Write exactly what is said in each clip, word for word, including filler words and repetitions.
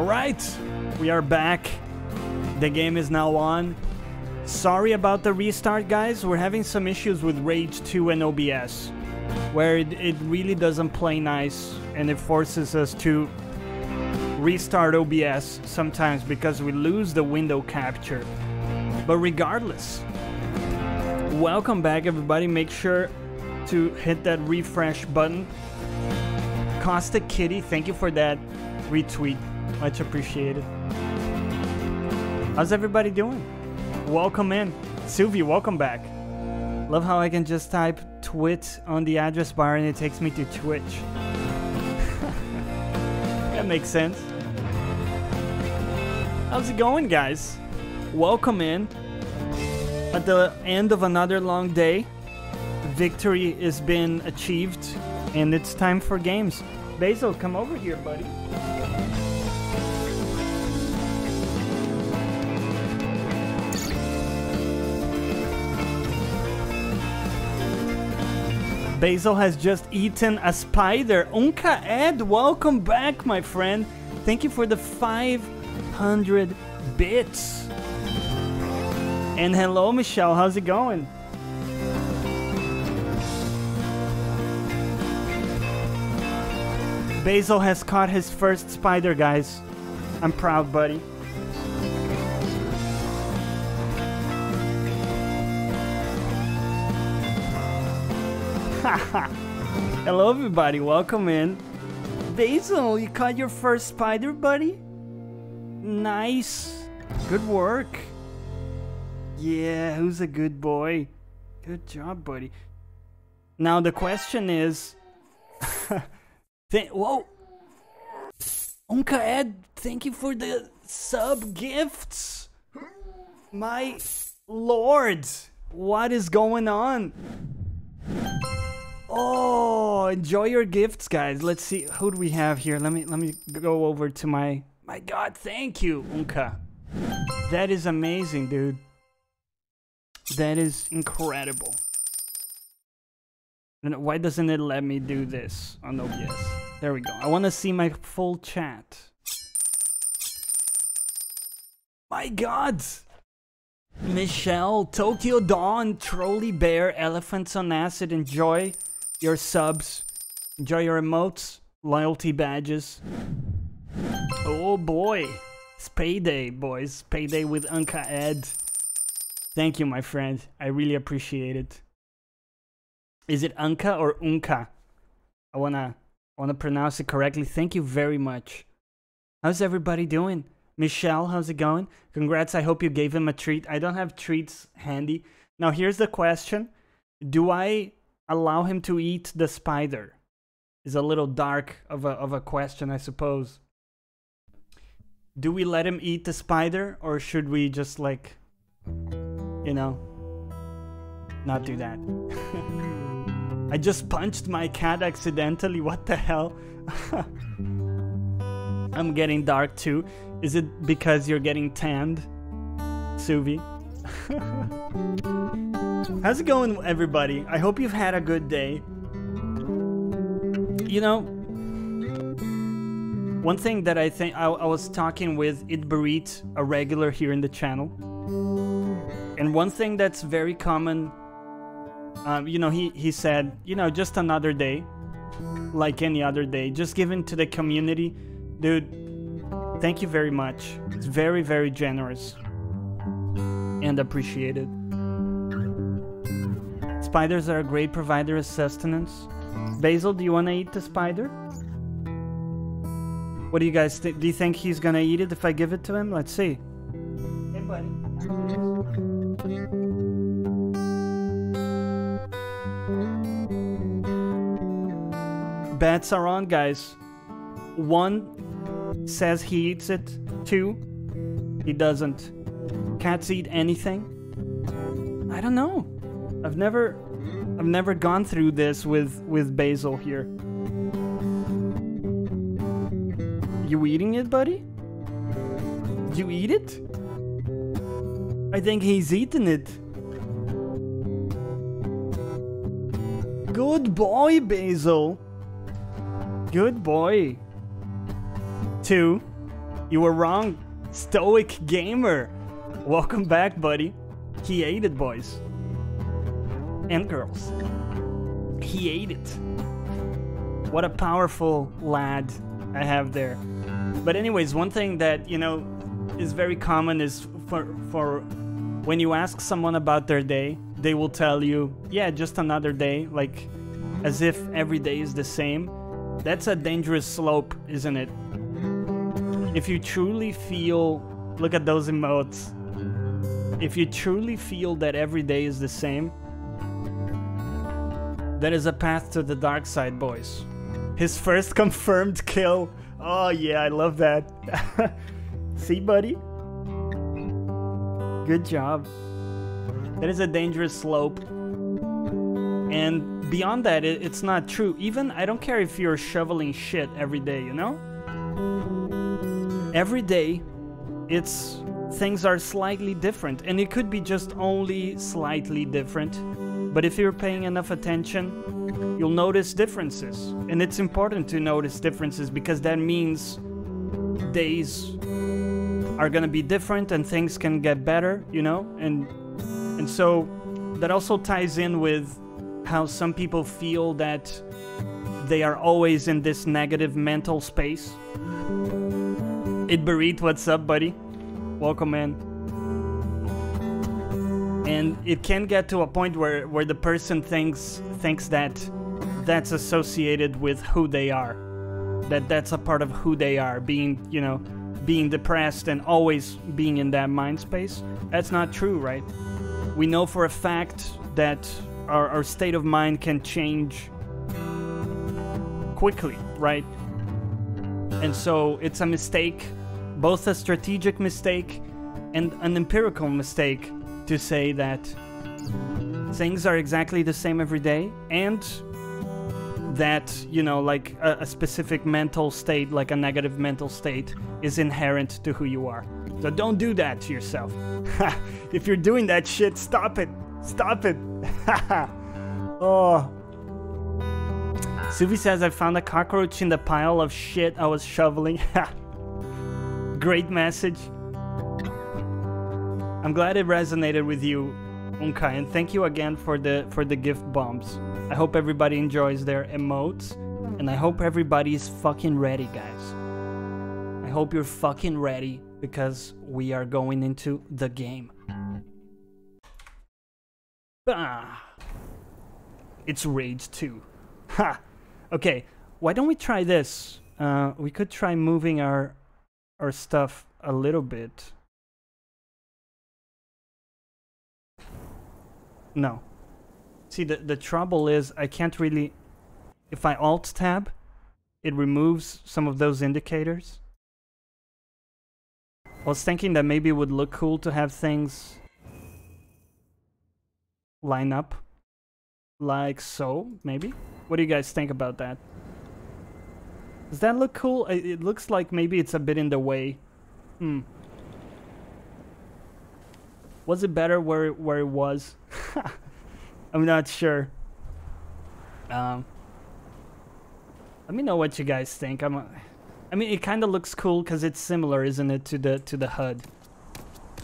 All right, we are back. The game is now on. Sorry about the restart, guys. We're having some issues with Rage two and O B S, where it, it really doesn't play nice, and it forces us to restart O B S sometimes because we lose the window capture. But regardless, welcome back, everybody. Make sure to hit that refresh button. Costa Kitty, thank you for that retweet. Much appreciated. How's everybody doing? Welcome in. Suvi, welcome back. Love how I can just type Twitch on the address bar and it takes me to Twitch. That makes sense. How's it going, guys? Welcome in. At the end of another long day, victory has been achieved and it's time for games. Basil, come over here, buddy. Basil has just eaten a spider. Unka Ed, welcome back, my friend. Thank you for the five hundred bits. And hello, Michelle. How's it going? Basil has caught his first spider, guys. I'm proud, buddy. Hello, everybody. Welcome in. Basil, you caught your first spider, buddy? Nice. Good work. Yeah, who's a good boy? Good job, buddy. Now, the question is... Whoa! Unka Ed, thank you for the sub-gifts! My lord! What is going on? Oh, enjoy your gifts, guys. Let's see, who do we have here? Let me let me go over to my my god, thank you, Unka. That is amazing, dude. That is incredible. And why doesn't it let me do this on O B S? There we go. I want to see my full chat. My god. Michelle, Tokyo Dawn, Trolly Bear, Elephants on Acid, enjoy your subs, enjoy your emotes, loyalty badges. Oh boy, it's payday, boys. Payday with Unka Ed. Thank you, my friend. I really appreciate it. Is it Unka or Unka? I wanna wanna pronounce it correctly. Thank you very much. How's everybody doing? Michelle, how's it going? Congrats, I hope you gave him a treat. I don't have treats handy. Now here's the question. Do I allow him to eat the spider? It's a little dark of a, of a question, I suppose. Do we let him eat the spider, or should we just, like, you know, not do that? I just punched my cat accidentally, what the hell? I'm getting dark too. Is it because you're getting tanned, Suvi? How's it going, everybody? I hope you've had a good day. You know, one thing that I think I, I was talking with Idbarit, a regular here in the channel, and one thing that's very common, um, you know, he, he said, you know, just another day, like any other day, just giving to the community. Dude, thank you very much. It's very, very generous and appreciated. Spiders are a great provider of sustenance. Basil, do you want to eat the spider? What do you guys think? Do you think he's going to eat it if I give it to him? Let's see. Hey, buddy. Bets are on, guys. One... says he eats it. Two, he doesn't. Cats eat anything? I don't know. I've never I've never gone through this with with Basil here. You eating it, buddy? You eat it? I think he's eaten it. Good boy, Basil. Good boy. Two, You were wrong. Stoic Gamer. Welcome back, buddy. He ate it, boys. And girls. He ate it. What a powerful lad I have there. But anyways, one thing that, you know, is very common is for, for when you ask someone about their day, they will tell you, yeah, just another day, like as if every day is the same. That's a dangerous slope, isn't it? If you truly feel, look at those emotes. If you truly feel that every day is the same, that is a path to the dark side, boys. His first confirmed kill. Oh yeah, I love that. See, buddy? Good job. That is a dangerous slope. And beyond that, it, it's not true. Even, I don't care if you're shoveling shit every day, you know? Every day, it's... things are slightly different. And it could be just only slightly different. But if you're paying enough attention, you'll notice differences. And it's important to notice differences because that means days are gonna be different and things can get better, you know? And and so that also ties in with how some people feel that they are always in this negative mental space. Idbarit, what's up, buddy? Welcome, man. And it can get to a point where, where the person thinks thinks that that's associated with who they are. That that's a part of who they are, being, you know, being depressed and always being in that mind space. That's not true, right? We know for a fact that our, our state of mind can change quickly, right? And so it's a mistake, both a strategic mistake and an empirical mistake, to say that things are exactly the same every day and that, you know, like a, a specific mental state, like a negative mental state, is inherent to who you are. So don't do that to yourself. If you're doing that shit, stop it. Stop it. Oh. Suvi says, I found a cockroach in the pile of shit I was shoveling. Great message. I'm glad it resonated with you, Unka, and thank you again for the for the gift bombs. I hope everybody enjoys their emotes, and I hope everybody is fucking ready, guys. I hope you're fucking ready, because we are going into the game. Ah, it's Rage two. Ha! Okay, why don't we try this? Uh, we could try moving our, our stuff a little bit. No. See, the, the trouble is I can't really... If I Alt-Tab, it removes some of those indicators. I was thinking that maybe it would look cool to have things line up. Like so, maybe? What do you guys think about that? Does that look cool? It looks like maybe it's a bit in the way. Hmm. Was it better where it, where it was? I'm not sure. Um, let me know what you guys think. I'm. A, I mean, it kind of looks cool because it's similar, isn't it, to the to the H U D?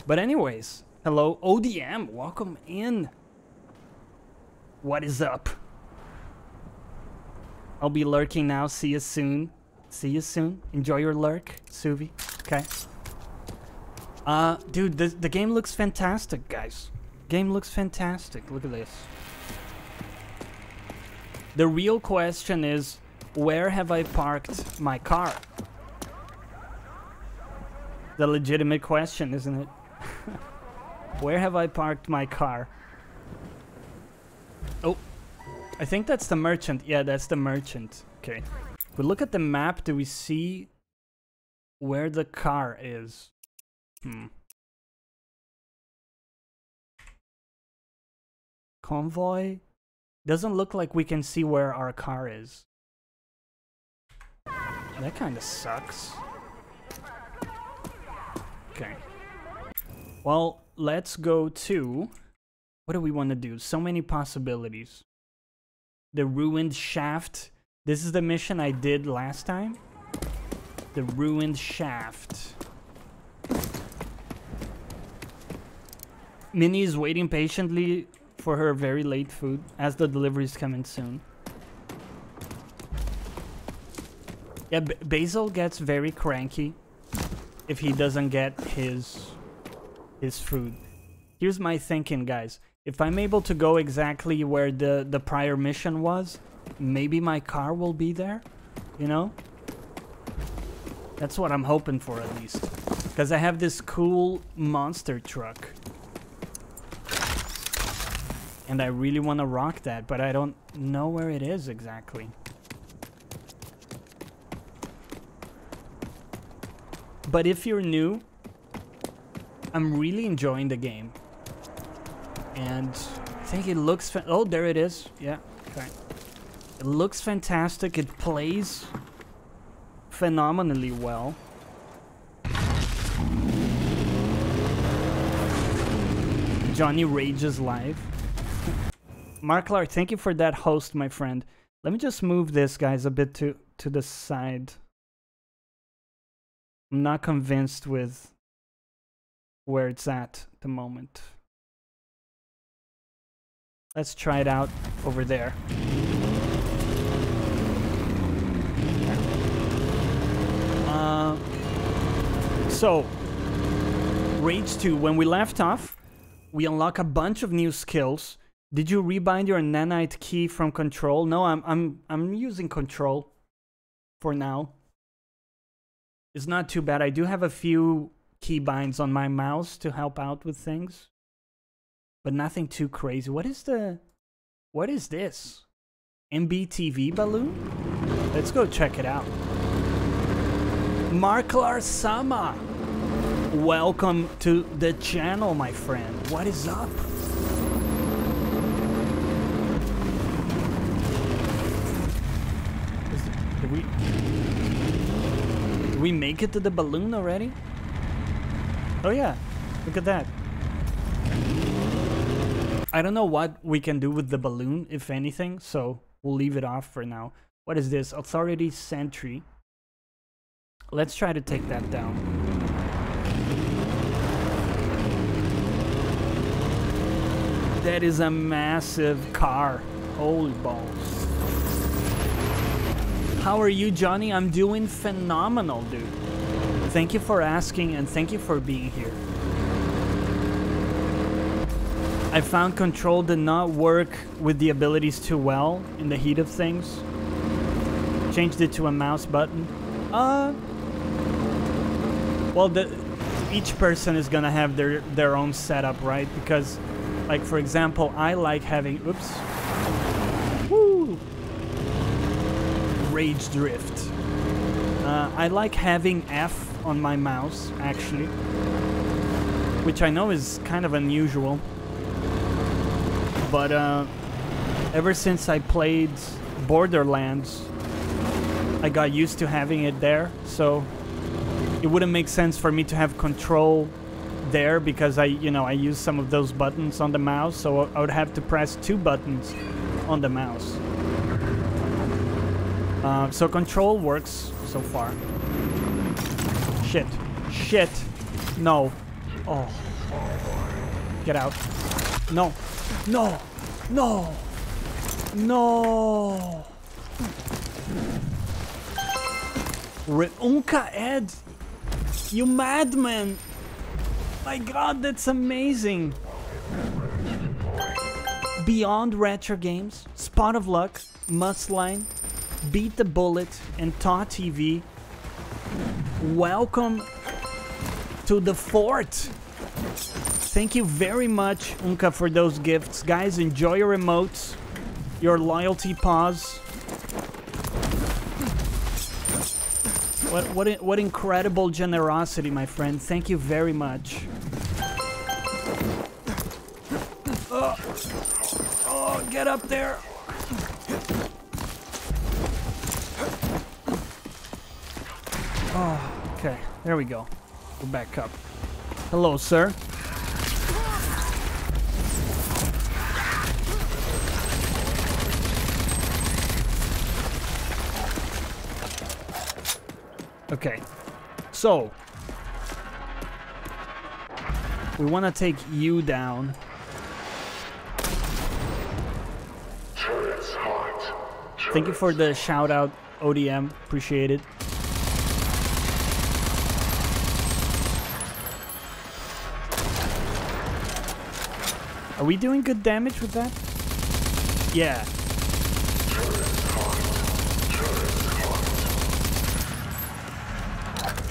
But anyways, hello O D M, welcome in. What is up? I'll be lurking now. See you soon. See you soon. Enjoy your lurk, Suvi. Okay. Uh, dude, the, the game looks fantastic, guys. Game looks fantastic. Look at this. The real question is, where have I parked my car? The legitimate question, isn't it? Where have I parked my car? Oh, I think that's the merchant. Yeah, that's the merchant. Okay. If we look at the map, do we see where the car is? Hmm. Convoy? Doesn't look like we can see where our car is. That kind of sucks. Okay. Well, let's go to... What do we want to do? So many possibilities. The ruined shaft. This is the mission I did last time. the ruined shaft. Minnie is waiting patiently for her very late food, as the delivery's coming soon. Yeah, B Basil gets very cranky if he doesn't get his his food. Here's my thinking, guys. If I'm able to go exactly where the, the prior mission was, maybe my car will be there, you know? That's what I'm hoping for, at least. Because I have this cool monster truck. And I really want to rock that, but I don't know where it is exactly. But if you're new, I'm really enjoying the game. And I think it looks fa- oh, there it is. Yeah, okay. It looks fantastic. It plays phenomenally well. Johnny rages live. Marklar, thank you for that host, my friend. Let me just move this, guys, a bit to, to the side. I'm not convinced with where it's at at the moment. Let's try it out over there. Uh, so, Rage two, when we left off, we unlock a bunch of new skills. Did you rebind your nanite key from control? No, I'm I'm I'm using control for now. It's not too bad. I do have a few key binds on my mouse to help out with things. But nothing too crazy. What is the what is this? M B T V balloon? Let's go check it out. Marklar Sama! Welcome to the channel, my friend. What is up? Did we, did we make it to the balloon already? Oh yeah, look at that. I don't know what we can do with the balloon, if anything, so we'll leave it off for now. What is this? Authority Sentry. Let's try to take that down. That is a massive car. Holy balls. How are you, Johnny? I'm doing phenomenal, dude. Thank you for asking, and thank you for being here. I found control did not work with the abilities too well in the heat of things. Changed it to a mouse button. Uh, well, the, each person is gonna have their, their own setup, right? Because, like, for example, I like having... Oops. Rage drift. Uh, I like having F on my mouse, actually, which I know is kind of unusual. But uh, ever since I played Borderlands, I got used to having it there. So it wouldn't make sense for me to have control there because I, you know, I use some of those buttons on the mouse. So I would have to press two buttons on the mouse. Uh, so control works so far. Shit. Shit. No. Oh. Get out. No. No. No. No. Unka Ed. You madman. My god, that's amazing. Beyond Retro Games. Spot of Luck. Mustline. Beat the Bullet and Taw T V. Welcome to the fort. Thank you very much, Unka, for those gifts. Guys, enjoy your emotes, your loyalty paws. What, what, what incredible generosity, my friend. Thank you very much. Oh, oh get up there. Oh, okay, there we go. Go back up. Hello, sir. Okay, so we want to take you down. Turret's hot. Turret's Thank you for the shout out, O D M. Appreciate it. Are we doing good damage with that? Yeah.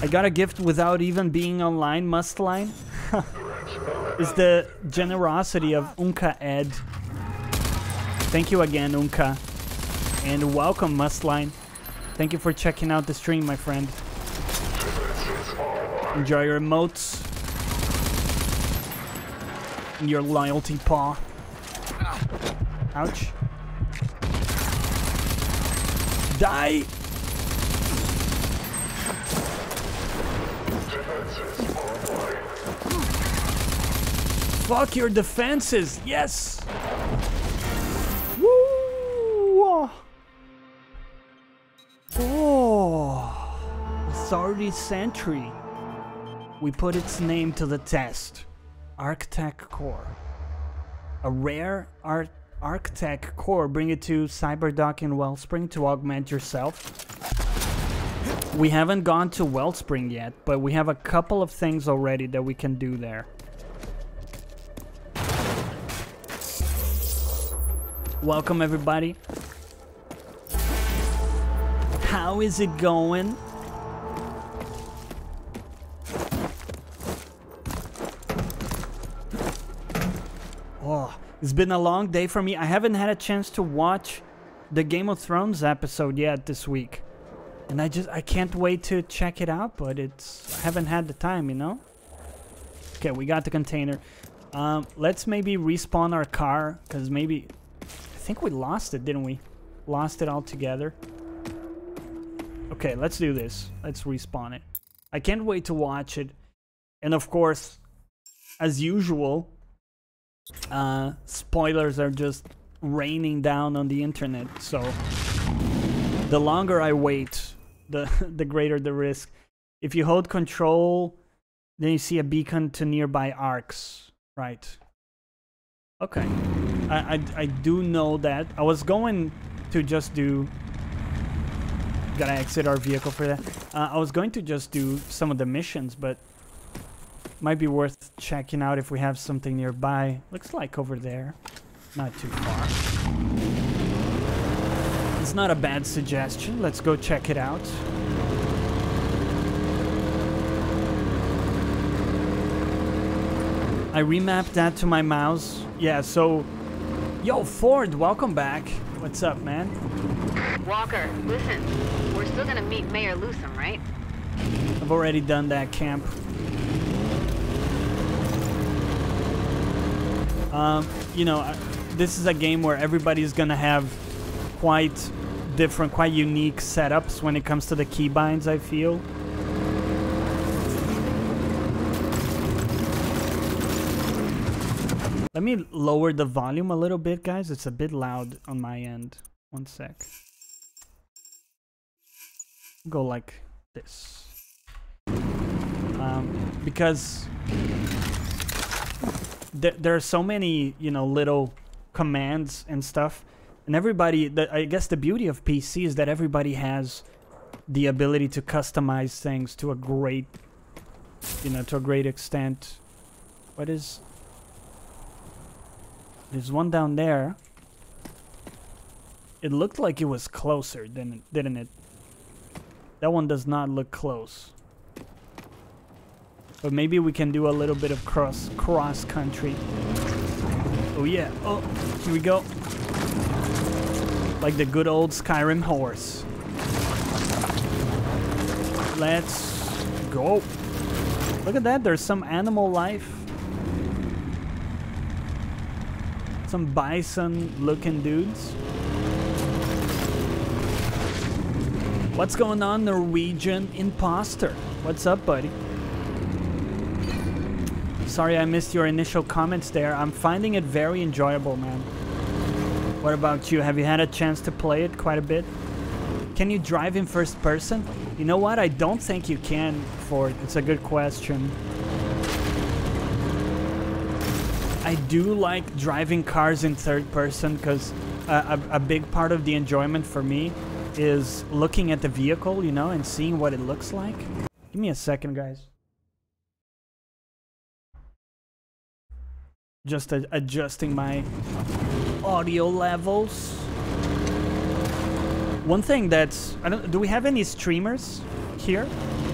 I got a gift without even being online, Mustline. It's the generosity of Unka Ed. Thank you again, Unka. And welcome, Mustline. Thank you for checking out the stream, my friend. Enjoy your emotes. And your loyalty paw. Ouch. Die! Fuck your defenses! Yes! Woo! Oh! Authority Sentry. We put its name to the test. Arctech core. A rare Ar Arctech core. Bring it to Cyberdock and Wellspring to augment yourself. We haven't gone to Wellspring yet, but we have a couple of things already that we can do there. Welcome, everybody. How is it going? Oh, it's been a long day for me. I haven't had a chance to watch the Game of Thrones episode yet this week. And I just, I can't wait to check it out, but it's, I haven't had the time, you know? Okay, we got the container. Um, let's maybe respawn our car, because maybe, I think we lost it, didn't we? Lost it altogether. Okay, let's do this. Let's respawn it. I can't wait to watch it. And of course, as usual, Uh, spoilers are just raining down on the internet, so the longer I wait, the the greater the risk. If you hold control, then you see a beacon to nearby arcs, right? Okay, I, I, I do know that. I was going to just do... Gotta exit our vehicle for that. Uh, I was going to just do some of the missions, but might be worth checking out if we have something nearby. Looks like over there. Not too far. It's not a bad suggestion. Let's go check it out. I remapped that to my mouse. Yeah, so... Yo, Ford, welcome back. What's up, man? Walker, listen. We're still gonna meet Mayor Lusum, right? I've already done that camp. Um, you know, this is a game where everybody's gonna have quite different, quite unique setups when it comes to the keybinds, I feel. Let me lower the volume a little bit, guys. It's a bit loud on my end. One sec. Go like this. Um, because... there are so many, you know, little commands and stuff, and everybody, the, I guess the beauty of P C is that everybody has the ability to customize things to a great, you know, to a great extent. What is... There's one down there. It looked like it was closer, didn't it? Didn't it? That one does not look close. But maybe we can do a little bit of cross cross country. Oh yeah, oh, here we go. Like the good old Skyrim horse. Let's go. Look at that, there's some animal life. Some bison looking dudes. What's going on, Norwegian imposter? What's up, buddy? Sorry I missed your initial comments there. I'm finding it very enjoyable, man. What about you? Have you had a chance to play it quite a bit? Can you drive in first person? You know what? I don't think you can, Ford. It's a good question. I do like driving cars in third person because uh, a, a big part of the enjoyment for me is looking at the vehicle, you know, and seeing what it looks like. Give me a second, guys. Just uh, adjusting my audio levels. One thing that's... I don't, do we have any streamers here?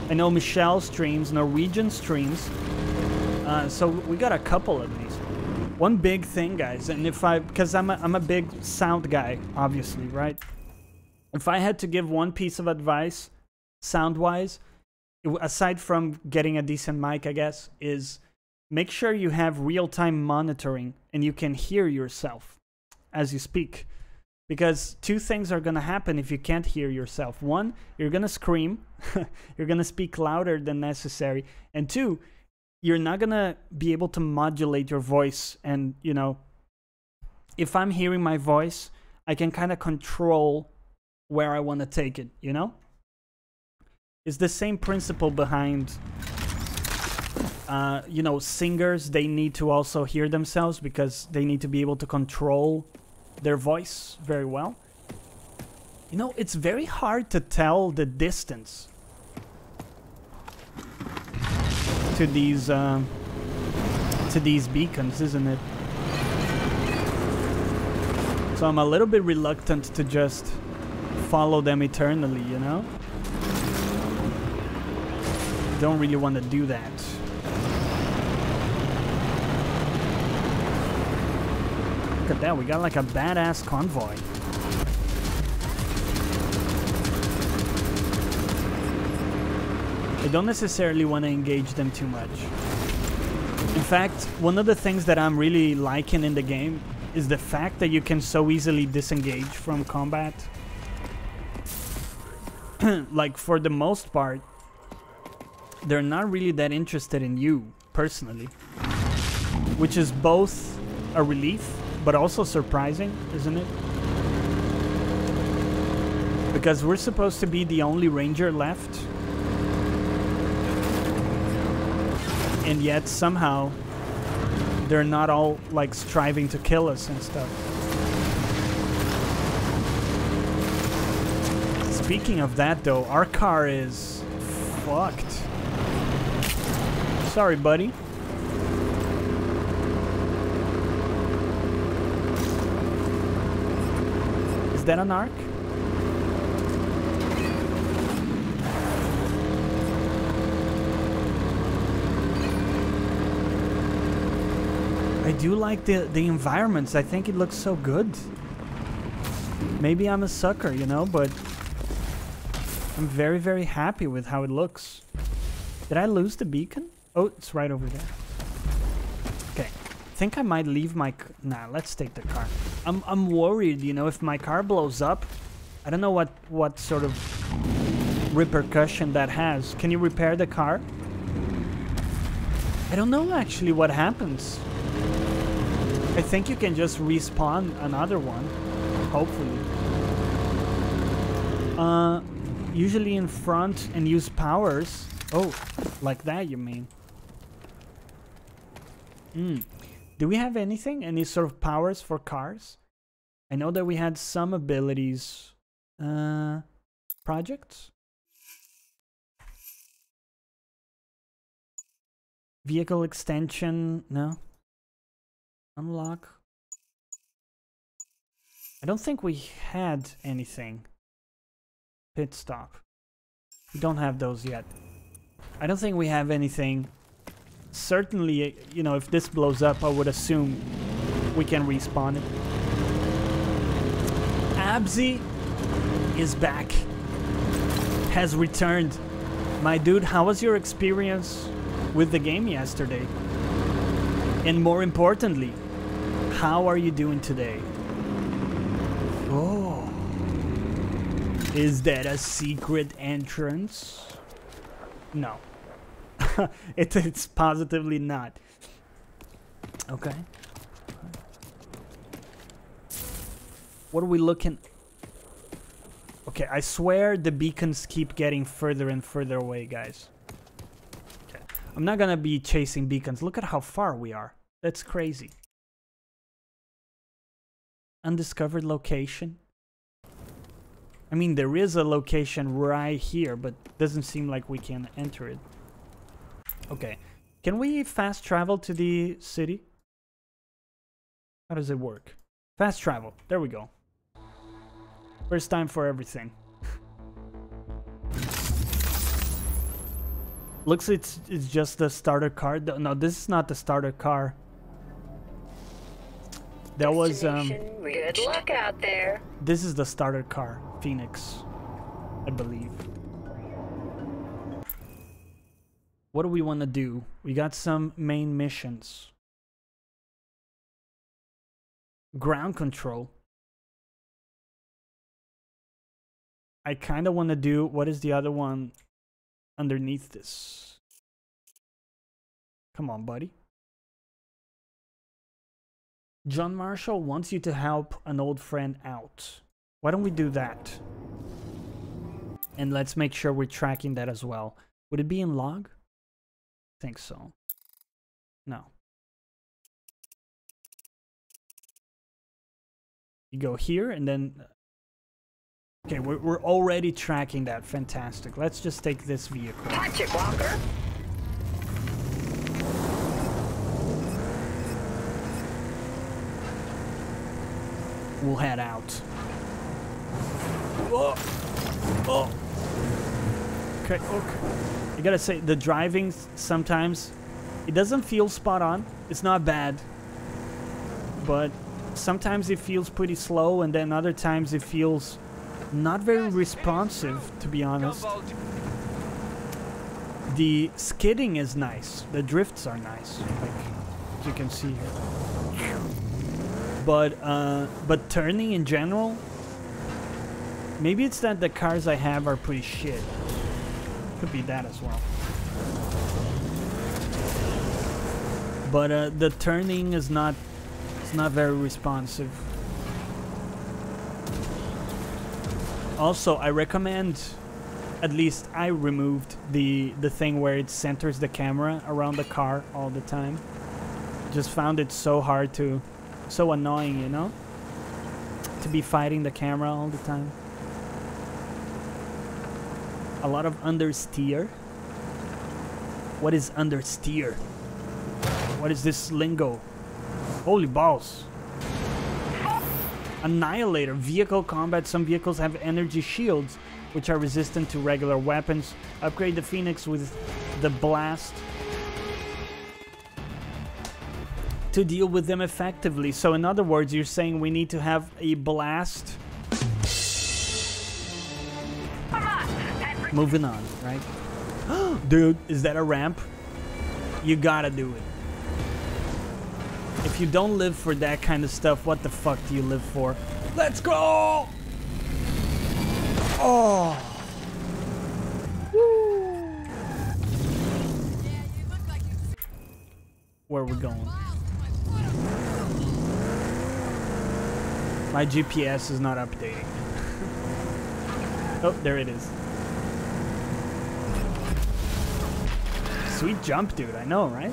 I know Michelle streams, Norwegian streams. Uh, so we got a couple of these. One big thing, guys, and if I, because I'm a, I'm a big sound guy, obviously, right? If I had to give one piece of advice, sound-wise, aside from getting a decent mic, I guess, is make sure you have real-time monitoring and you can hear yourself as you speak. Because two things are going to happen if you can't hear yourself. One, you're going to scream, you're going to speak louder than necessary, and two, you're not gonna be able to modulate your voice. And, you know, if I'm hearing my voice, I can kind of control where I want to take it, you know? It's the same principle behind, uh, you know, singers. They need to also hear themselves because they need to be able to control their voice very well. You know, it's very hard to tell the distance to these uh, to these beacons, isn't it? So I'm a little bit reluctant to just follow them eternally, you know? Don't really want to do that. Look at that, we got like a badass convoy. I don't necessarily want to engage them too much. In fact, one of the things that I'm really liking in the game is the fact that you can so easily disengage from combat. Like, for the most part, they're not really that interested in you, personally. Which is both a relief, but also surprising, isn't it? Because we're supposed to be the only ranger left. And yet, somehow, they're not all, like, striving to kill us and stuff. Speaking of that, though, our car is fucked. Sorry, buddy. Is that an arc? I do like the, the environments. I think it looks so good. Maybe I'm a sucker, you know, but I'm very, very happy with how it looks. Did I lose the beacon? Oh, it's right over there. Okay. I think I might leave my... Nah, let's take the car. I'm, I'm worried, you know, if my car blows up. I don't know what, what sort of repercussion that has. Can you repair the car? I don't know, actually, what happens. I think you can just respawn another one, hopefully. Uh, usually in front and use powers. Oh, like that you mean. Mm. Do we have anything? Any sort of powers for cars? I know that we had some abilities. Uh, projects? Vehicle extension, no. Unlock. I don't think we had anything. Pit stop. We don't have those yet. I don't think we have anything. Certainly, you know, if this blows up, I would assume we can respawn it. Abzi is back. Has returned. My dude, how was your experience with the game yesterday? And more importantly, how are you doing today? Oh. Is that a secret entrance? No. it, it's positively not. Okay. What are we looking... Okay, I swear the beacons keep getting further and further away, guys. Okay. I'm not gonna be chasing beacons. Look at how far we are. That's crazy. Undiscovered location. I mean, there is a location right here, but doesn't seem like we can enter it. Okay. Can we fast travel to the city? How does it work? Fast travel. There we go. First time for everything. Looks it's it's just the starter car. No, this is not the starter car. That was um good luck out there. This is the starter car, Phoenix, I believe. What do we want to do? We got some main missions. Ground control. I kind of want to do... What is the other one underneath this? Come on, buddy. John Marshall wants you to help an old friend out. Why don't we do that? And let's make sure we're tracking that as well. Would it be in log? Think so. No. You go here and then... Okay, we're, we're already tracking that. Fantastic. Let's just take this vehicle. Watch it, Walker. We'll head out. Whoa. Oh. Okay, okay. I gotta say, the driving sometimes, it doesn't feel spot on. It's not bad. But sometimes it feels pretty slow, and then other times it feels not very responsive, to be honest. The skidding is nice. The drifts are nice, like you can see here. But, uh, but turning in general, maybe it's that the cars I have are pretty shit. Could be that as well, but uh, the turning is not it's not very responsive. Also, I recommend, at least I removed the the thing where it centers the camera around the car all the time. Just found it so hard to so annoying, you know, to be fighting the camera all the time. A lot of understeer. What is understeer? What is this lingo? Holy balls. Annihilator. Vehicle combat. Some vehicles have energy shields, which are resistant to regular weapons. Upgrade the Phoenix with the blast to deal with them effectively. So in other words, you're saying we need to have a blast... Moving on, right? Dude, is that a ramp? You gotta do it. If you don't live for that kind of stuff, what the fuck do you live for? Let's go! Oh! Woo. Where are we going? My G P S is not updating. Oh, there it is. Sweet jump, dude. I know, right?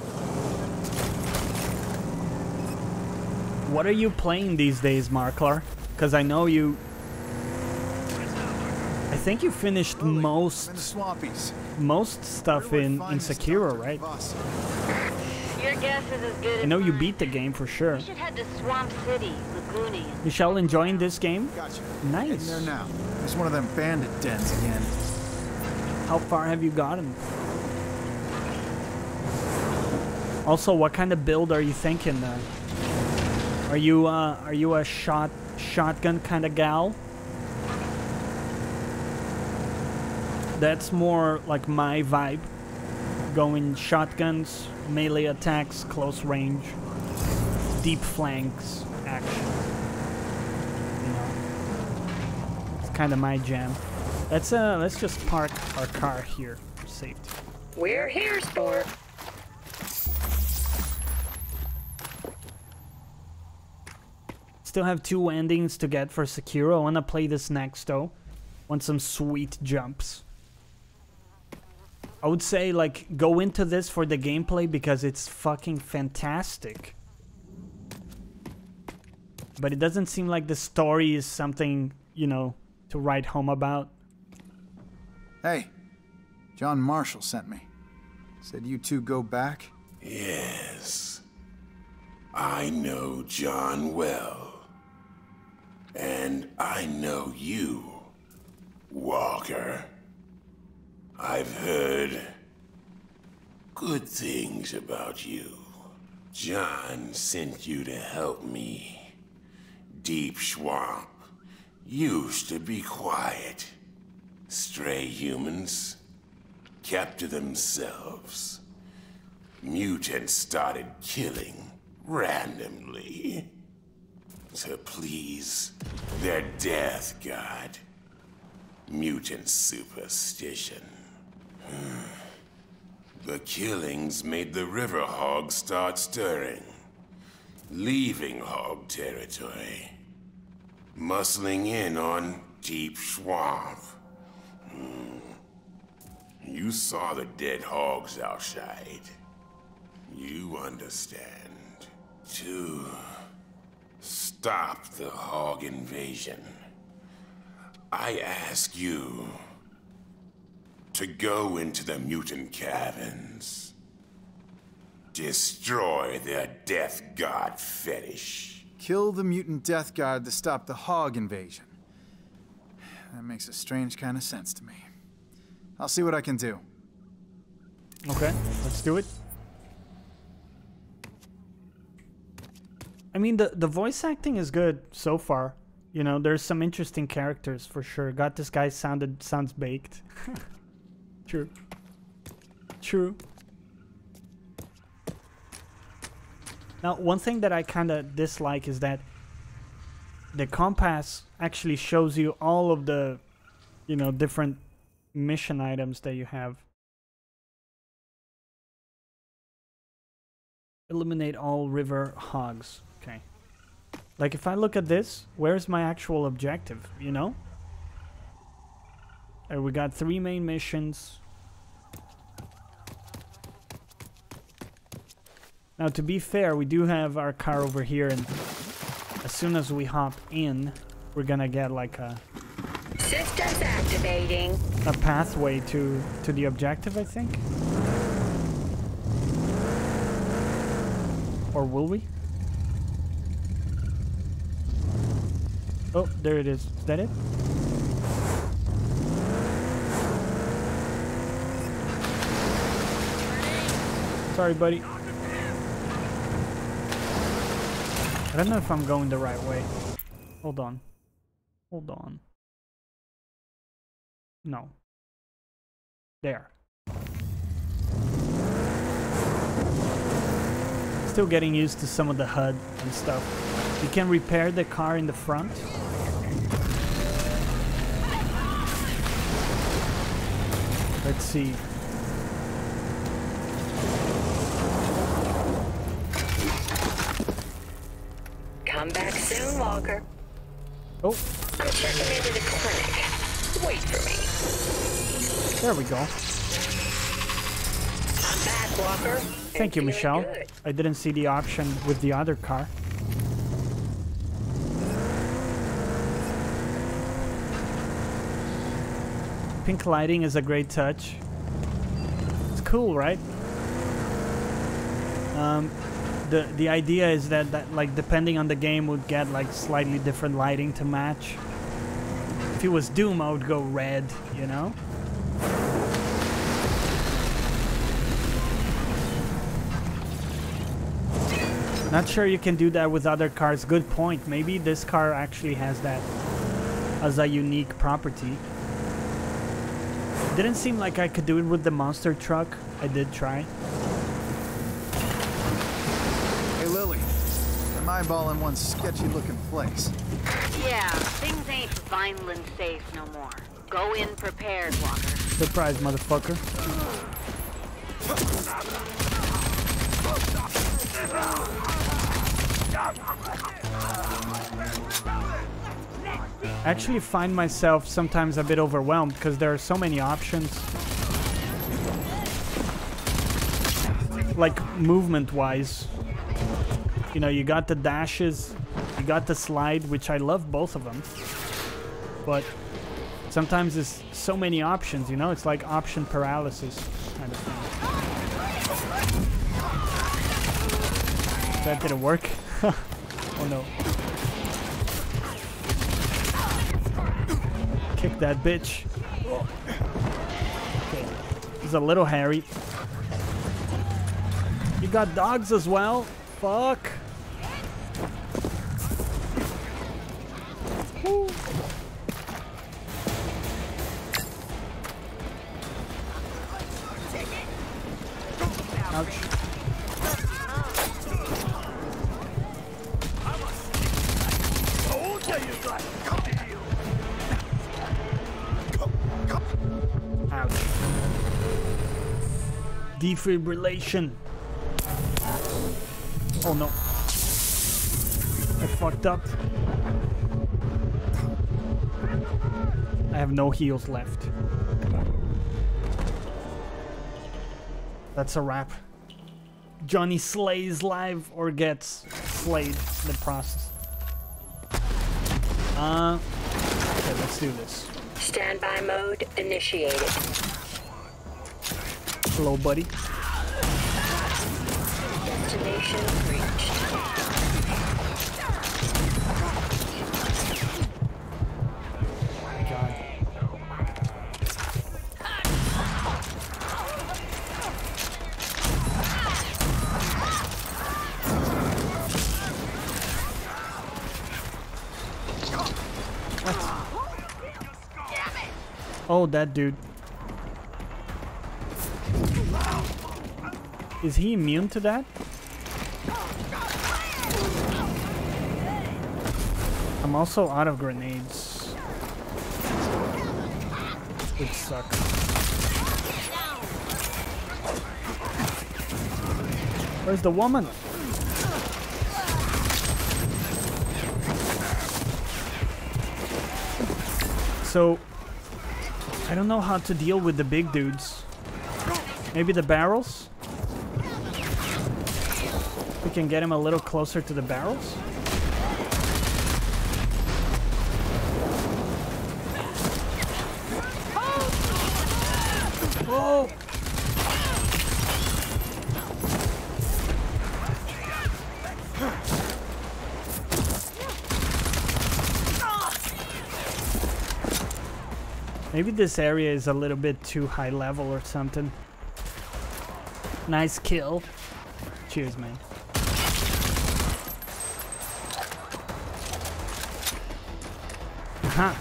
What are you playing these days, Marklar? Because I know you... I think you finished most... Most stuff in, in Sekiro, right? Your guess is as good as I know you beat the game for sure. We should head to Swamp City, Lagooney. Michelle enjoying this game? Gotcha. Nice. There now. It's one of them bandit dens again. How far have you gotten? Also, what kind of build are you thinking then? Are you uh, are you a shot shotgun kind of gal? That's more like my vibe. Going shotguns, melee attacks, close range, deep flanks action. You know, it's kind of my jam. Let's uh let's just park our car here for safety. We're here, sport. Still have two endings to get for Sekiro. I want to play this next though. want some sweet jumps. I would say, like, go into this for the gameplay because it's fucking fantastic. But it doesn't seem like the story is something, you know, to write home about. Hey, John Marshall sent me. Said you two go back? Yes. I know John well. And I know you, Walker. I've heard good things about you. John sent you to help me. Deep Swamp used to be quiet. Stray humans kept to themselves. Mutants started killing randomly to please their death god. Mutant superstition. The killings made the river hog start stirring, leaving hog territory, muscling in on Deep Swamp. Hmm. You saw the dead hogs outside. You understand. To stop the hog invasion, I ask you to go into the mutant caverns, destroy their death god fetish. Kill the mutant death god to stop the hog invasion. That makes a strange kind of sense to me. I'll see what I can do. Okay, let's do it. I mean, the, the voice acting is good so far. You know, there's some interesting characters for sure. Got this guy sounded sounds baked. True. True. Now, one thing that I kind of dislike is that the compass actually shows you all of the, you know, different mission items that you have. Eliminate all river hogs. Okay. Like, if I look at this, where's my actual objective, you know? Right, we got three main missions. Now, to be fair, we do have our car over here, and as soon as we hop in, we're gonna get like a systems activating a pathway to to the objective, I think. Or will we? Oh, there it is. Is that it? Sorry, buddy. I don't know if I'm going the right way. Hold on. Hold on. No. There. Still getting used to some of the H U D and stuff. You can repair the car in the front. Let's see. Come back soon, Walker. Oh. I'm checking into the clinic. Wait for me. There we go. I'm back, Walker. Thank you, Michelle. Good. I didn't see the option with the other car. Pink lighting is a great touch. It's cool, right? Um... The, the idea is that, that, like, depending on the game, would get, like, slightly different lighting to match. If it was Doom, I would go red, you know? Not sure you can do that with other cars. Good point. Maybe this car actually has that as a unique property. Didn't seem like I could do it with the monster truck. I did try. Eyeball in one sketchy looking place. Yeah, things ain't Vineland safe no more. Go in prepared, Walker. Surprise, motherfucker. I actually find myself sometimes a bit overwhelmed because there are so many options. Like movement-wise. You know, you got the dashes, you got the slide, which I love both of them. But sometimes there's so many options, you know? It's like option paralysis kind of thing. That didn't work. Oh no. Kick that bitch. Okay. He's a little hairy. You got dogs as well? Fuck. Woo. Ouch. Defibrillation. Oh no. I fucked up. I have no heals left. That's a wrap. Johnny slays live or gets slayed in the process. Uh, okay, let's do this. Standby mode initiated. Hello, buddy. Destination reached. Oh my God. What? Oh, that dude. Is he immune to that? I'm also out of grenades. Which sucks. Where's the woman? So, I don't know how to deal with the big dudes. Maybe the barrels? We can get him a little closer to the barrels. Oh! Maybe this area is a little bit too high level or something. Nice kill. Cheers, man. Huh.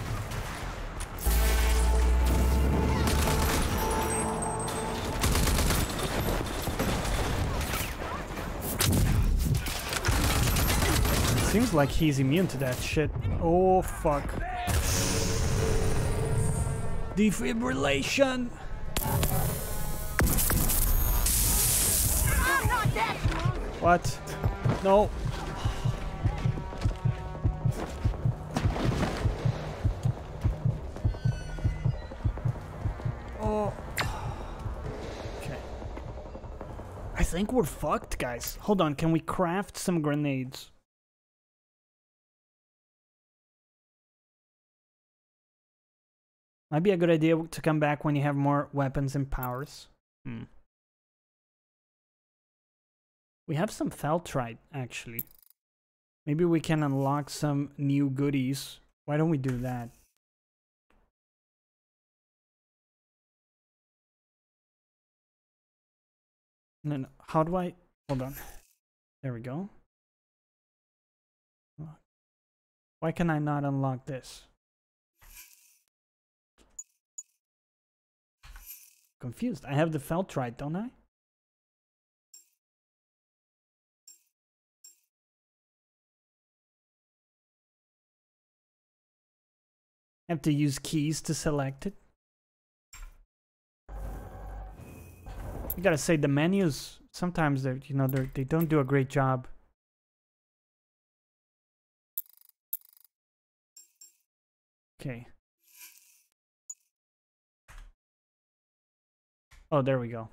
Seems like he's immune to that shit. Oh fuck. Defibrillation. I'm not dead. What? No. I think we're fucked, guys. Hold on, can we craft some grenades? Might be a good idea to come back when you have more weapons and powers. Hmm. We have some Feltrite, actually. Maybe we can unlock some new goodies. Why don't we do that? No, no. How do I... Hold on. There we go. Why can I not unlock this? Confused. I have the Feltrite, don't I? I have to use keys to select it. You gotta say the menus sometimes they you know they they don't do a great job. Okay. Oh, there we go.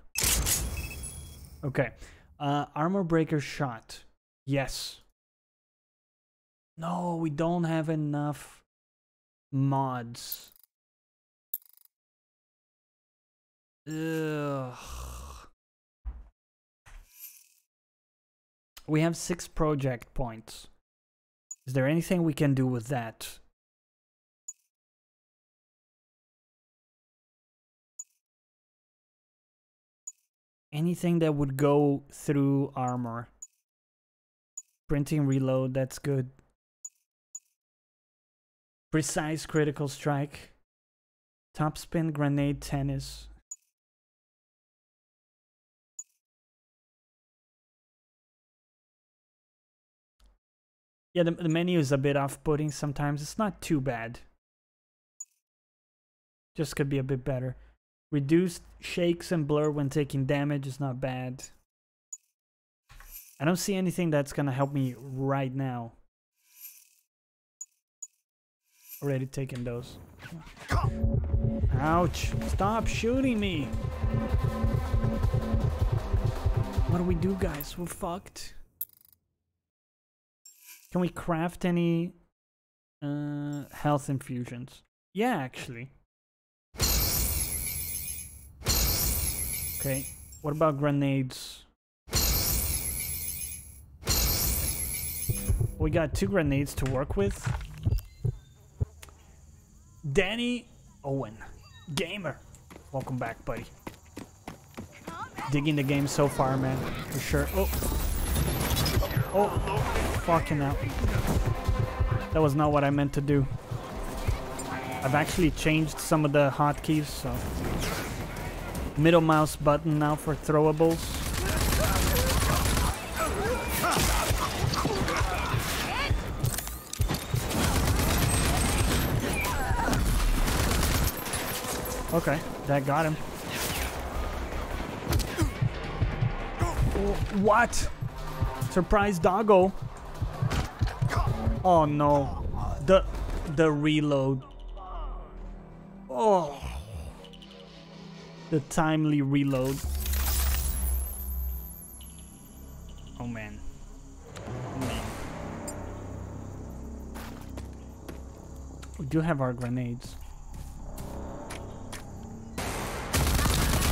Okay. Uh, armor breaker shot. Yes. No, we don't have enough mods. Ugh. We have six project points. Is there anything we can do with that? Anything that would go through armor. Printing reload, that's good. Precise critical strike. Topspin, grenade, tennis. Yeah, the, the menu is a bit off-putting sometimes. It's not too bad. Just could be a bit better. Reduced shakes and blur when taking damage is not bad. I don't see anything that's gonna help me right now. Already taken those. Ouch! Stop shooting me! What do we do, guys? We're fucked. Can we craft any uh, health infusions? Yeah, actually. Okay, what about grenades? We got two grenades to work with. Danny Owen, gamer. Welcome back, buddy. Digging the game so far, man, for sure. Oh. Oh, fucking hell. That was not what I meant to do. I've actually changed some of the hotkeys, so... Middle mouse button now for throwables. Okay, that got him. What? Surprise doggo. Oh no. The the reload. Oh. The timely reload. Oh man. Oh, man. We do have our grenades.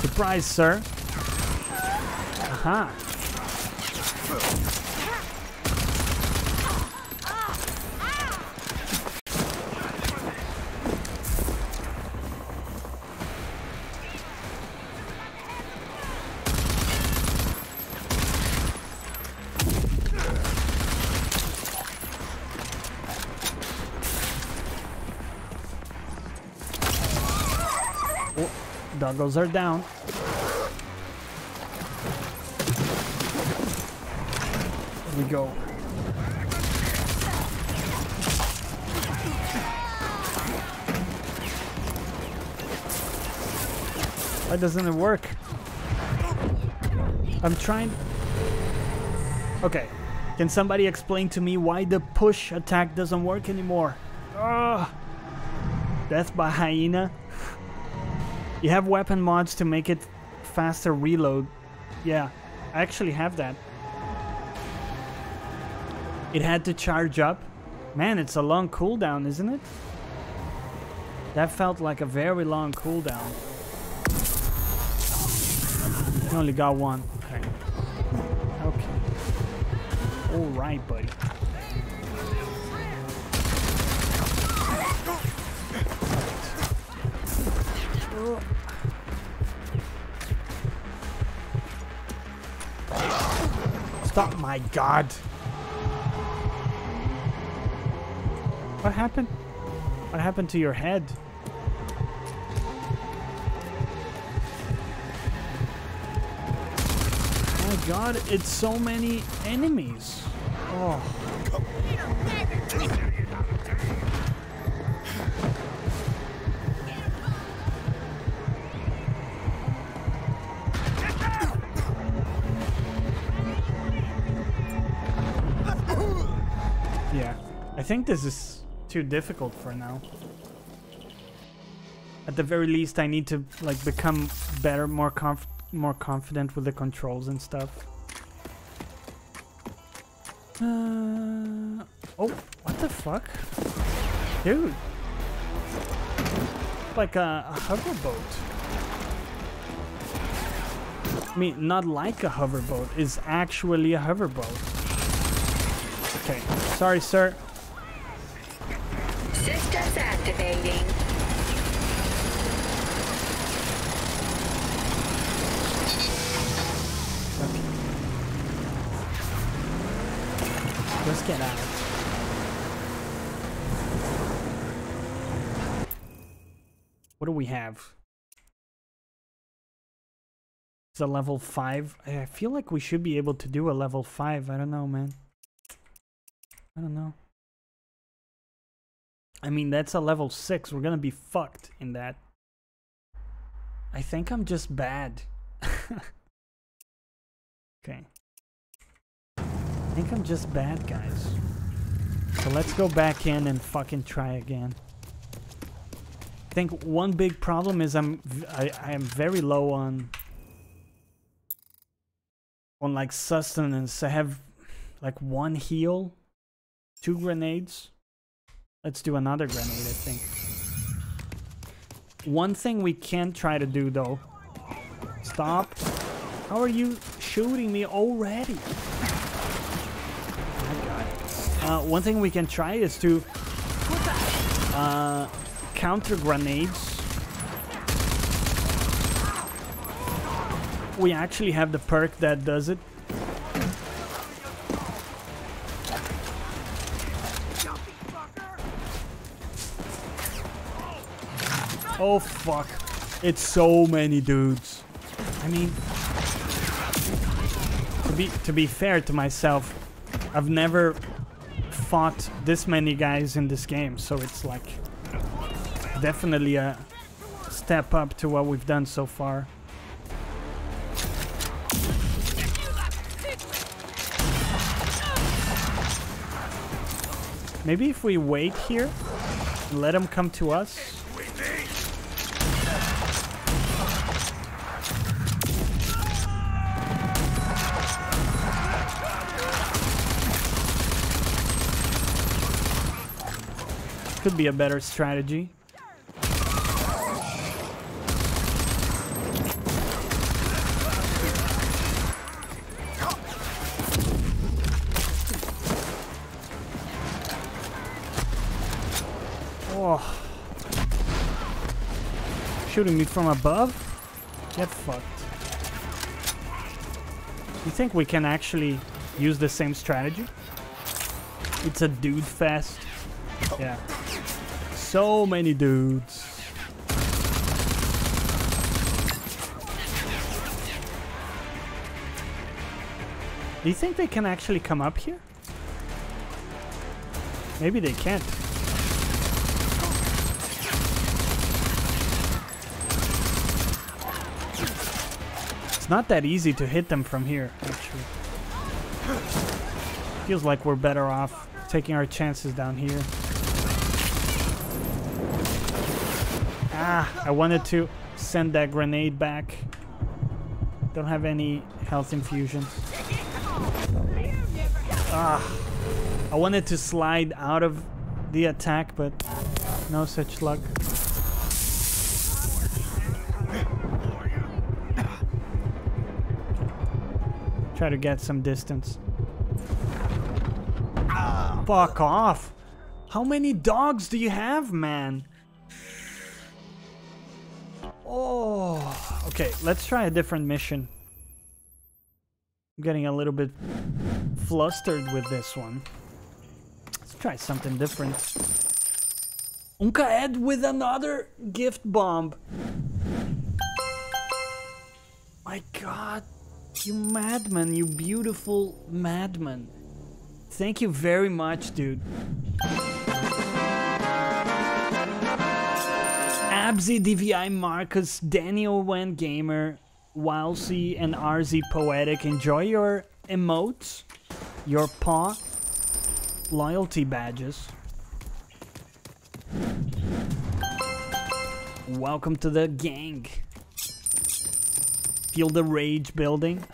Surprise, sir. Aha. Oh, doggos are down. We go. Why doesn't it work? I'm trying. Okay. Can somebody explain to me why the push attack doesn't work anymore? Ugh. Death by hyena. You have weapon mods to make it faster reload. Yeah, I actually have that. It had to charge up. Man, it's a long cooldown, isn't it? That felt like a very long cooldown. I only got one. Okay. Okay. All right, buddy. Stop, my God. What happened? What happened to your head? Oh my God, it's so many enemies. Oh. Yeah, I think this is too difficult for now. at the very least, I need to like become better, more comf more confident with the controls and stuff. Uh, oh, what the fuck, dude! Like a, a hoverboat. I mean, not like a hoverboat. It's actually a hoverboat. Okay, sorry, sir. Systems activating. Okay. Let's get out. What do we have? It's a level five. I feel like we should be able to do a level five. I don't know, man. I don't know. I mean, that's a level six. We're gonna be fucked in that. I think I'm just bad. Okay. I think I'm just bad, guys. So let's go back in and fucking try again. I think one big problem is I'm I, I am very low on on like sustenance. I have like one heal, two grenades. Let's do another grenade, I think. One thing we can try to do, though. Stop. How are you shooting me already? Oh my God. Uh, one thing we can try is to uh, counter grenades. We actually have the perk that does it. Oh fuck, it's so many dudes. I mean, to be to be fair to myself, I've never fought this many guys in this game, so it's like definitely a step up to what we've done so far. Maybe if we wait here and let them come to us. Could be a better strategy. Oh. Shooting me from above? Get fucked. You think we can actually use the same strategy? It's a dude fest. Yeah. So many dudes. Do you think they can actually come up here? Maybe they can't. It's not that easy to hit them from here, actually. Feels like we're better off taking our chances down here. Ah, I wanted to send that grenade back. Don't have any health infusions. Ah, I wanted to slide out of the attack, but no such luck. Try to get some distance. Fuck off! How many dogs do you have, man? Oh, okay, let's try a different mission. I'm getting a little bit flustered with this one. Let's try something different. Unka Ed with another gift bomb. My God, you madman, you beautiful madman. Thank you very much, dude. Abzi, D V I, Marcus, Daniel, Wen Gamer, Wowsy, and R Z Poetic, enjoy your emotes, your paw, loyalty badges. Welcome to the gang. Feel the rage building.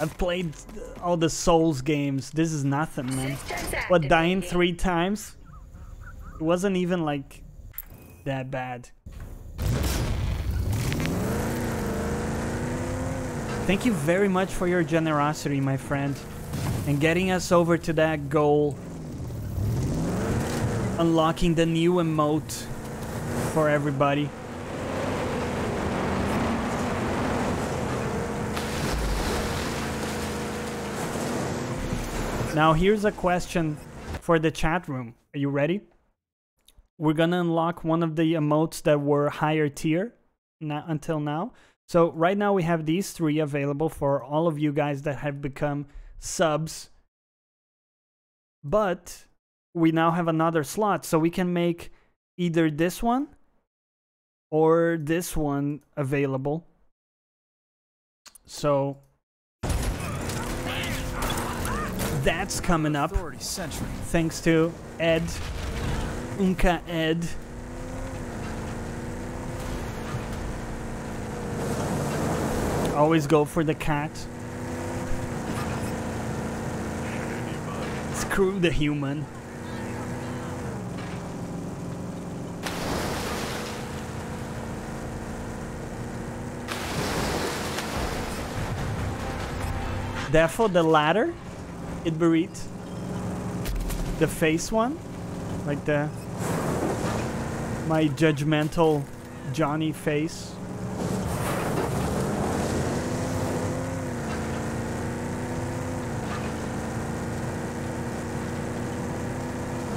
I've played all the Souls games. This is nothing, man. What, dying three times? It wasn't even like that bad. Thank you very much for your generosity, my friend, and getting us over to that goal. Unlocking the new emote for everybody. Now here's a question for the chat room. Are you ready? We're gonna unlock one of the emotes that were higher tier not until now. So right now we have these three available for all of you guys that have become subs. But we now have another slot, so we can make either this one or this one available. So that's coming up. Thanks to Ed, Unka Ed. Always go for the cat. Screw the human. Therefore, the ladder, Idbarit, the face one, like the my judgmental Johnny face.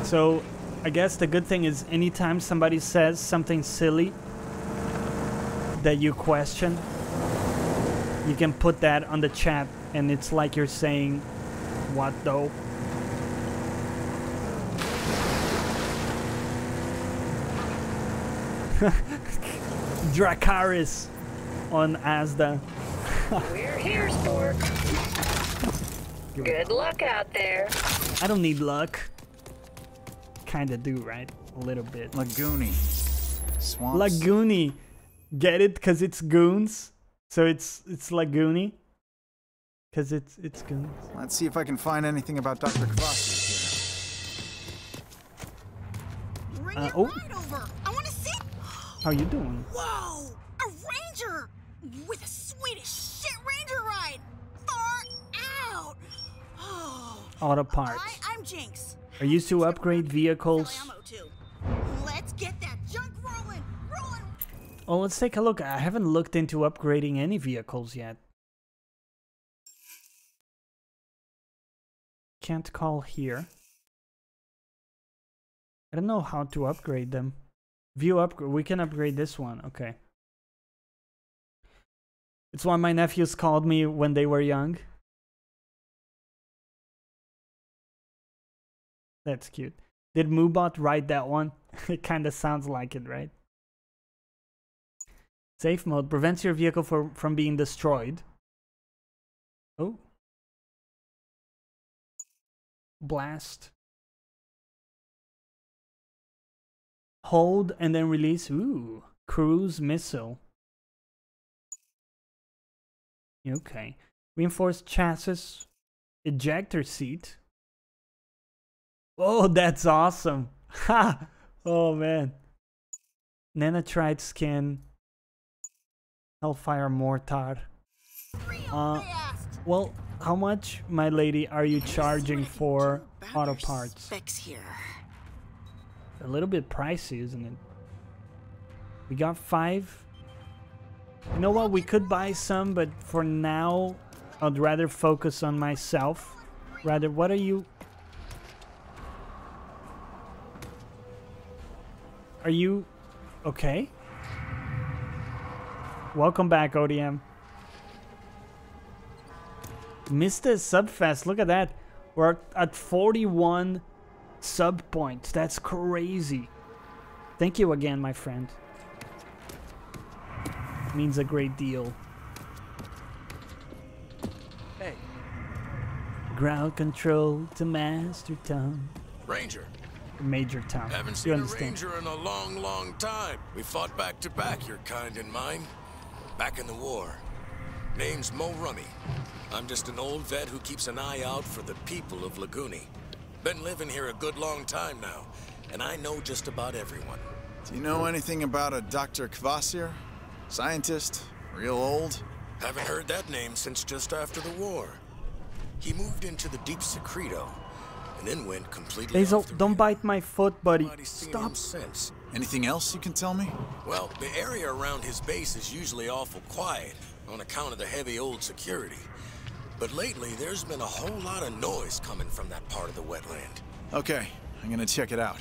So, I guess the good thing is anytime somebody says something silly that you question, you can put that on the chat. And it's like you're saying, what though? Dracaris on Asda. We're here, Spork. Good luck out there. I don't need luck. Kinda do, right? A little bit. Lagooney. Swamps. Lagooney. Get it? Cause it's goons. So it's it's Lagooney. Cause it's it's good. Let's see if I can find anything about Doctor Kvasir here. Bring uh, oh. Right over. I want to see. How you doing? Whoa! A ranger with a Swedish shit ranger ride. Far out. Oh. Auto parts. I, I'm Jinx. Are used to upgrade vehicles. Let's get that junk rolling. Rolling. Oh, let's take a look. I haven't looked into upgrading any vehicles yet. Can't call here. I don't know how to upgrade them. View upgrade. We can upgrade this one. Okay. It's why my nephews called me when they were young. That's cute. Did Moobot write that one? It kind of sounds like it, right? Safe mode prevents your vehicle for, from being destroyed. Oh. Blast. Hold and then release. Ooh, cruise missile. Okay. Reinforced chassis. Ejector seat. Oh, that's awesome. Ha! Oh, man. Nanotrite skin. Hellfire mortar. Uh, well... How much, my lady, are you charging for auto parts? Here. A little bit pricey, isn't it? We got five. You know what? We could buy some, but for now, I'd rather focus on myself. Rather, what are you... Are you... Okay? Welcome back, O D M. Mister Subfest, look at that. We're at forty-one sub points. That's crazy. Thank you again, my friend. Means a great deal. Hey. Ground control to master tongue. Ranger. major town. I haven't seen a ranger in a long, long time. We fought back to back, your kind and mine. Back in the war. Name's Mo Rummy. I'm just an old vet who keeps an eye out for the people of Lagooney. Been living here a good long time now, and I know just about everyone. Do you know anything about a Doctor Kvasir? Scientist? Real old? Haven't heard that name since just after the war. He moved into the deep secreto, and then went completely Basil, off the don't rail. Bite my foot, buddy. Stop. Since. Anything else you can tell me? Well, the area around his base is usually awful quiet, on account of the heavy old security. But lately, there's been a whole lot of noise coming from that part of the wetland. Okay, I'm gonna check it out.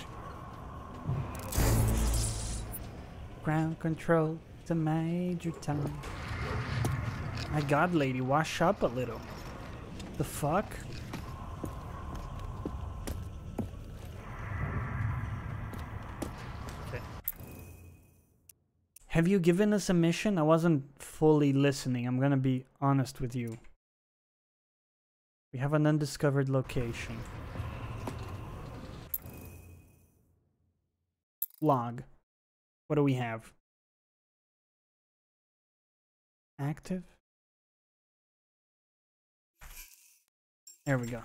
Ground control to Major Town. My god, lady, wash up a little. The fuck? Okay. Have you given us a mission? I wasn't fully listening. I'm gonna be honest with you. We have an undiscovered location. Log. What do we have? Active? There we go.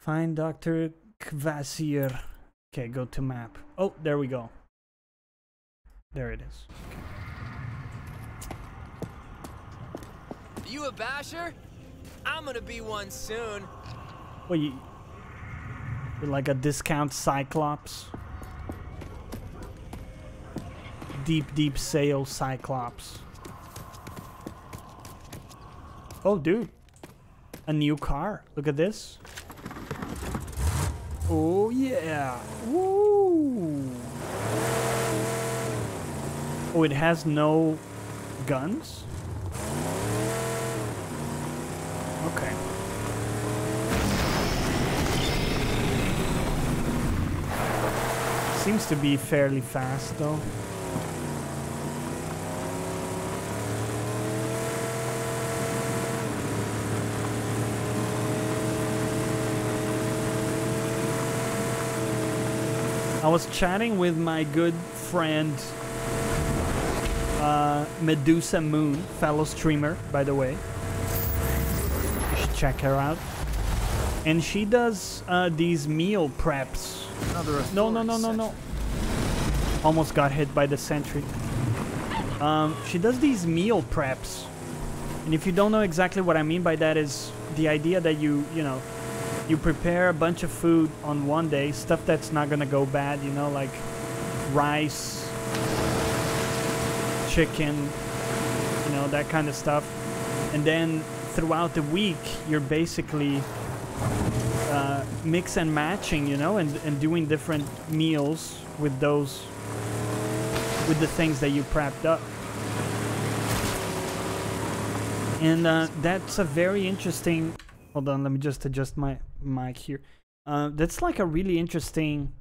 Find Doctor Kvasir. Okay, go to map. Oh, there we go. There it is. Okay. You a basher? I'm gonna be one soon. Well, you... You're like a discount Cyclops. Deep, deep sale Cyclops. Oh, dude. A new car. Look at this. Oh, yeah. Woo. Oh, it has no guns? Okay. Seems to be fairly fast, though. I was chatting with my good friend uh, Medusa Moon, fellow streamer, by the way. You should check her out. And she does uh, these meal preps. No, no, no, no, no. Almost got hit by the sentry. Um, she does these meal preps. And if you don't know exactly what I mean by that is the idea that you, you know, you prepare a bunch of food on one day, stuff that's not gonna go bad, you know, like rice, chicken, you know, that kind of stuff. And then throughout the week, you're basically... Uh, mix and matching, you know, and, and doing different meals with those, with the things that you prepped up. And uh, that's a very interesting, hold on, let me just adjust my mic here. Uh, that's like a really interesting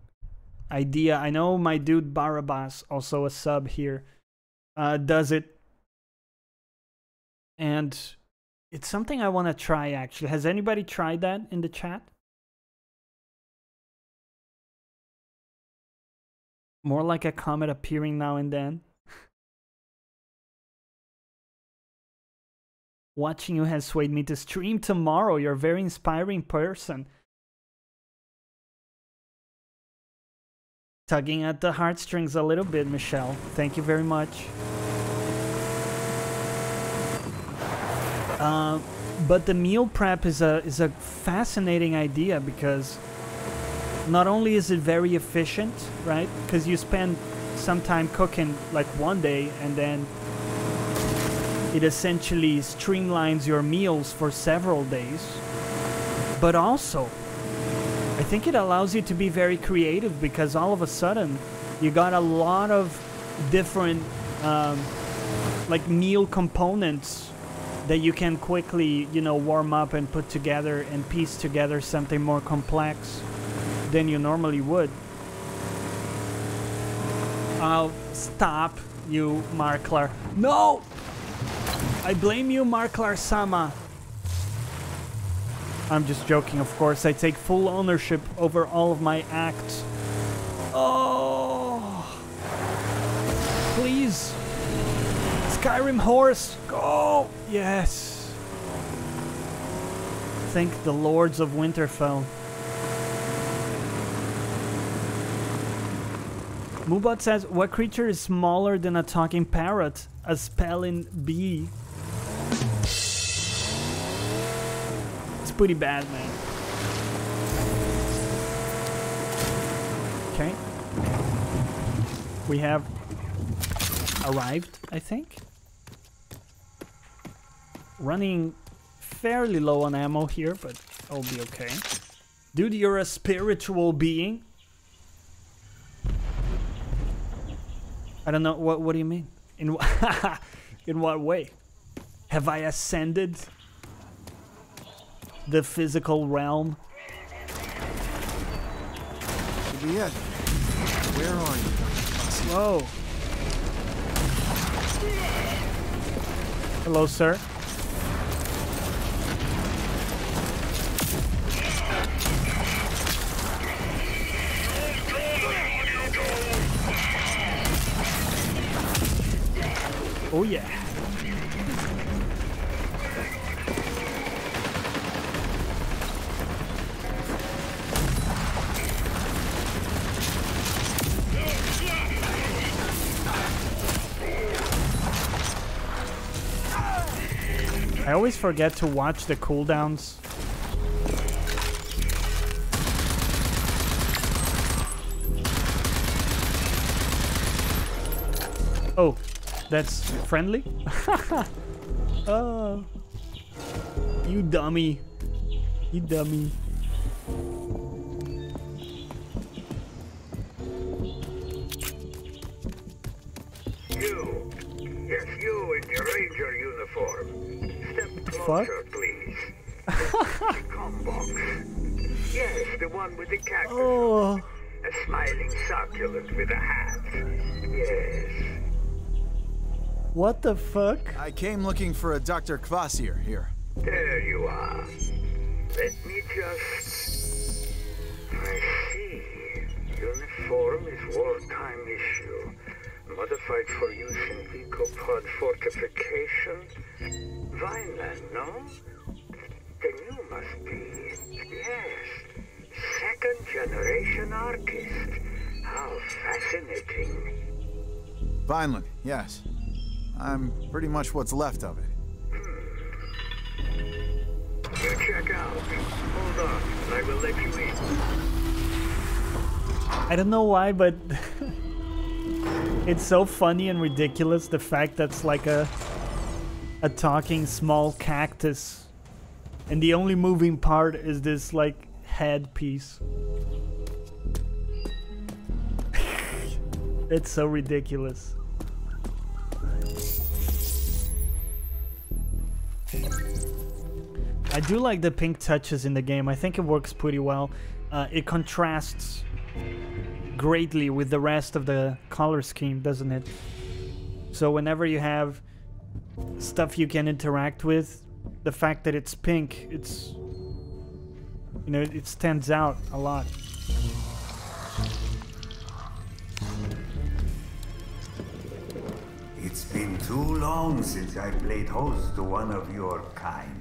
idea. I know my dude Barabbas, also a sub here, uh, does it. And it's something I want to try, actually. Has anybody tried that in the chat? More like a comet appearing now and then. Watching you has swayed me to stream tomorrow. You're a very inspiring person. Tugging at the heartstrings a little bit, Michelle. Thank you very much. Uh, but the meal prep is a is a fascinating idea because not only is it very efficient, right? Because you spend some time cooking like one day and then it essentially streamlines your meals for several days. But also, I think it allows you to be very creative because all of a sudden you got a lot of different um, like meal components that you can quickly, you know, warm up and put together and piece together something more complex than you normally would. I'll stop you, Marklar. No! I blame you, Marklar-sama. I'm just joking, of course. I take full ownership over all of my acts. Oh, please, Skyrim horse, go! Yes. Thank the lords of Winterfell. Mubot says, what creature is smaller than a talking parrot? A spelling bee. Pretty bad, man. Okay. We have arrived, I think. Running fairly low on ammo here, but I'll be okay. Dude, you're a spiritual being. I don't know. What, what do you mean? In, in what way? Have I ascended the physical realm? Should be it. Where are you? Whoa. Hello, sir. Oh, yeah. I always forget to watch the cooldowns. Oh, that's friendly? Oh, you dummy. You dummy. You, yes, you in your ranger uniform. Fuck? Please. The combox. Yes, the one with the cactus. Oh. A smiling succulent with a hat. Yes. What the fuck? I came looking for a Doctor Kvasir here. There you are. Let me just... I see. Uniform is wartime issue. Modified for use in Ecopod fortification. Vineland, no? Then you must be. Yes. Second generation artist. How fascinating. Vineland, yes. I'm pretty much what's left of it. Hmm. You check out. Hold on. I will let you in. I don't know why, but it's so funny and ridiculous, the fact that's like a... a talking small cactus, and the only moving part is this like head piece. It's so ridiculous. I do like the pink touches in the game. I think it works pretty well. Uh, it contrasts greatly with the rest of the color scheme, doesn't it? So whenever you have stuff you can interact with, the fact that it's pink, it's, you know, it stands out a lot. It's been too long since I played host to one of your kind.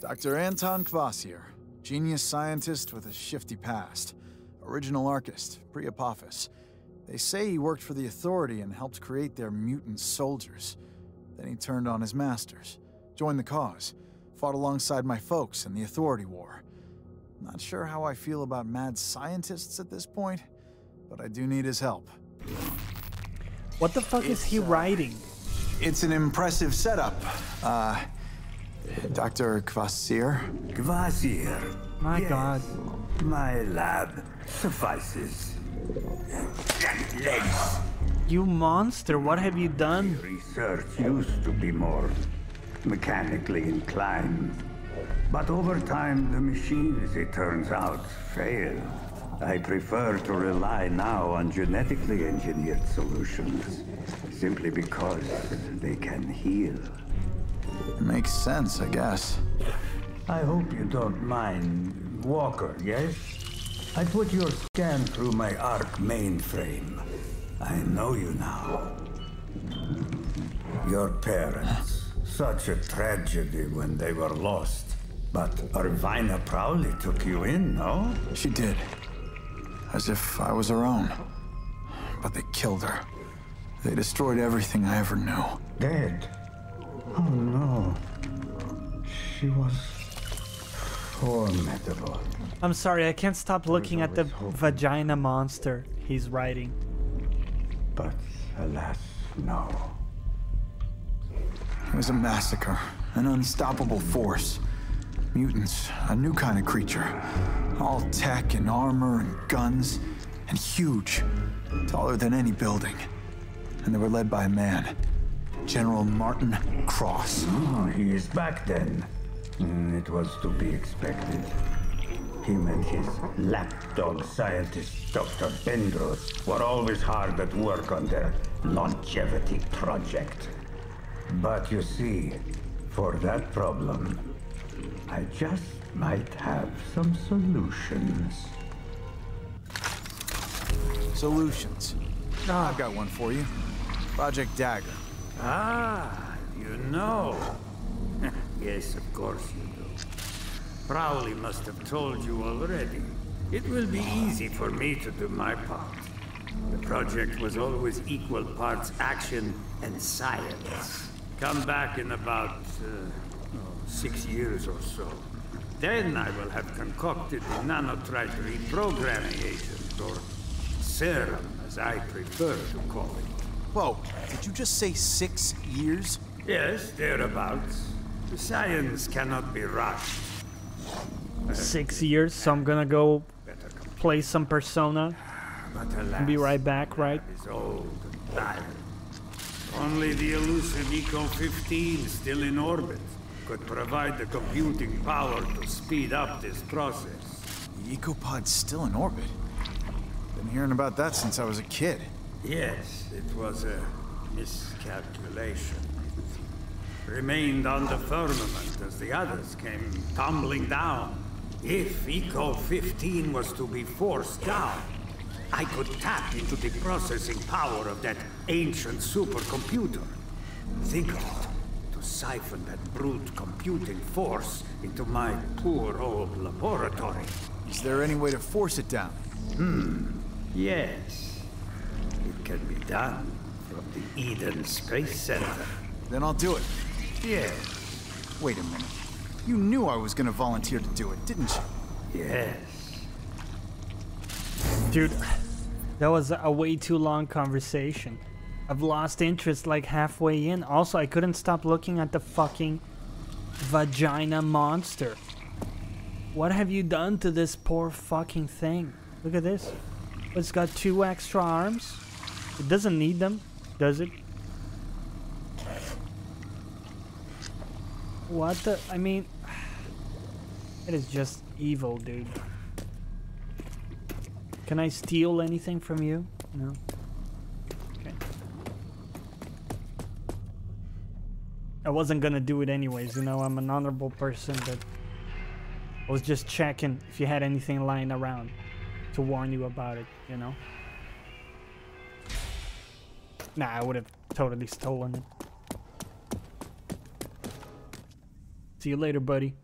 Doctor Anton Kvasir, genius scientist with a shifty past, original Archist, pre-Apophis. They say he worked for the Authority and helped create their mutant soldiers. Then he turned on his masters, joined the cause, fought alongside my folks in the Authority War. Not sure how I feel about mad scientists at this point, but I do need his help. What the fuck it's, is he uh, writing? It's an impressive setup. Uh, Doctor Kvasir? Kvasir. My yes. God. My lab suffices. You monster, what have you done? Research used to be more mechanically inclined, but over time the machines, it turns out, fail. I prefer to rely now on genetically engineered solutions, simply because they can heal. It makes sense, I guess. I hope you don't mind, Walker, yes? I put your scan through my Arc mainframe. I know you now. Your parents, such a tragedy when they were lost. But Irvina proudly took you in, no? She did. As if I was her own. But they killed her. They destroyed everything I ever knew. Dead? Oh no. She was formidable. I'm sorry, I can't stop looking at the hoping. Vagina monster he's writing. But alas, no. It was a massacre, an unstoppable force. Mutants, a new kind of creature. All tech and armor and guns, and huge, taller than any building. And they were led by a man, General Martin Cross. Oh, he is back then. Mm, it was to be expected. Him and his lapdog scientist, Doctor Bendros, were always hard at work on their longevity project. But you see, for that problem, I just might have some solutions. Solutions? Oh. I've got one for you. Project Dagger. Ah, you know. Yes, of course you do. Crowley must have told you already. It will be easy for me to do my part. The project was always equal parts action and science. Come back in about... Uh, Six years or so. Then I will have concocted a nanotrite reprogramming agent, or serum, as I prefer to call it. Whoa, did you just say six years? Yes, thereabouts. The science cannot be rushed. Six years, so I'm gonna go play some Persona. But alas, be right back, right? It's old and tired. Only the elusive Eco fifteen still in orbit could provide the computing power to speed up this process. The Ecopod's still in orbit? Been hearing about that since I was a kid. Yes, it was a miscalculation. It remained on the firmament as the others came tumbling down. If Eco fifteen was to be forced down, I could tap into the processing power of that ancient supercomputer. Think of it. Siphon that brute computing force into my poor old laboratory. Is there any way to force it down? Hmm, yes. It can be done from the Eden Space Center. Then I'll do it. Yes. Wait a minute. You knew I was gonna volunteer to do it, didn't you? Yes. Dude, that was a way too long conversation. I've lost interest like halfway in. Also, I couldn't stop looking at the fucking vagina monster. What have you done to this poor fucking thing? Look at this. It's got two extra arms. It doesn't need them, does it? What the? I mean, it is just evil, dude. Can I steal anything from you? No. I wasn't gonna do it anyways, you know, I'm an honorable person, but I was just checking if you had anything lying around to warn you about it, you know? Nah, I would have totally stolen it. See you later, buddy.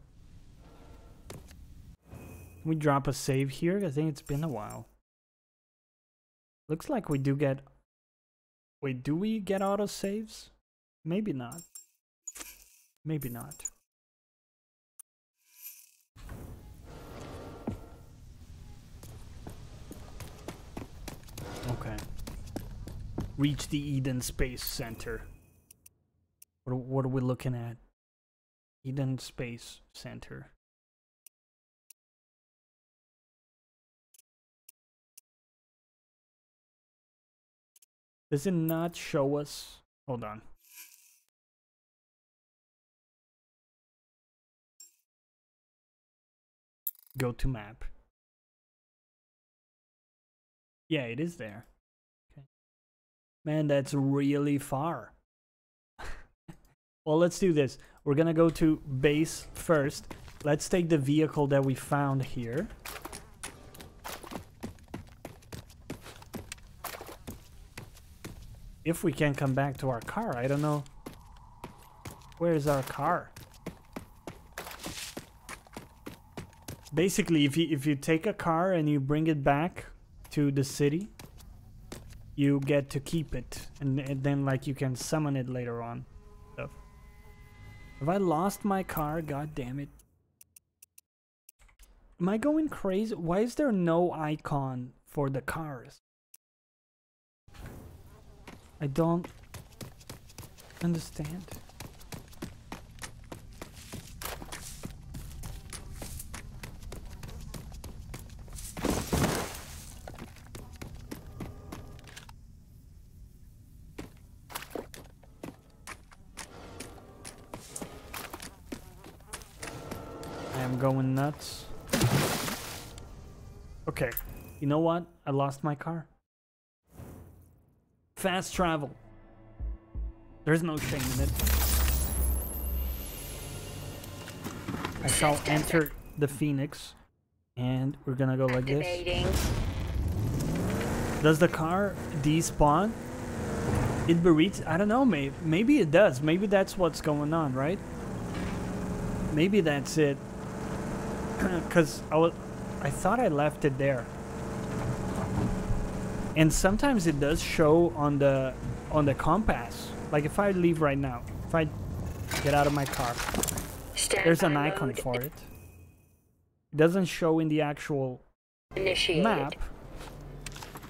Can we drop a save here? I think it's been a while. Looks like we do get... Wait, do we get auto saves? Maybe not. Maybe not. Okay. Reach the Eden Space Center. What, what are we looking at? Eden Space Center. Does it not show us? Hold on. Go to map. Yeah, it is there. Okay. Man, that's really far. Well, let's do this. We're gonna go to base first, Let's take the vehicle that we found here. If we can come back to our car, I don't know. Where is our car? Basically, if you, if you take a car and you bring it back to the city, you get to keep it. And, and then, like, you can summon it later on. So, have I lost my car? God damn it. Am I going crazy? Why is there no icon for the cars? I don't understand. I am going nuts. Okay, you know what? I lost my car. Fast travel. There's no shame in it. I shall enter the Phoenix, and we're gonna go like this. Does the car despawn? Idbarit? I don't know. Maybe maybe it does. Maybe that's what's going on, right? Maybe that's it. Cause I was, I thought I left it there. And sometimes it does show on the on the compass. Like if I leave right now, if I get out of my car, there's an icon for it. It doesn't show in the actual map,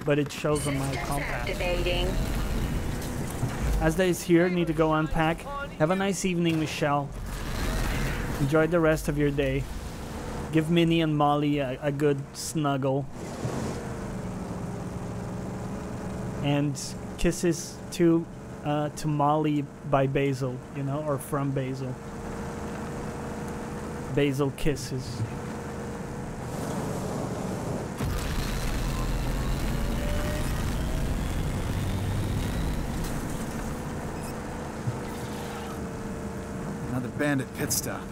but it shows on my compass. As that is here, need to go unpack. Have a nice evening, Michelle. Enjoy the rest of your day. Give Minnie and Molly a, a good snuggle. And kisses to uh, to Molly by Basil, you know, or from Basil. Basil kisses. Another bandit pit stop.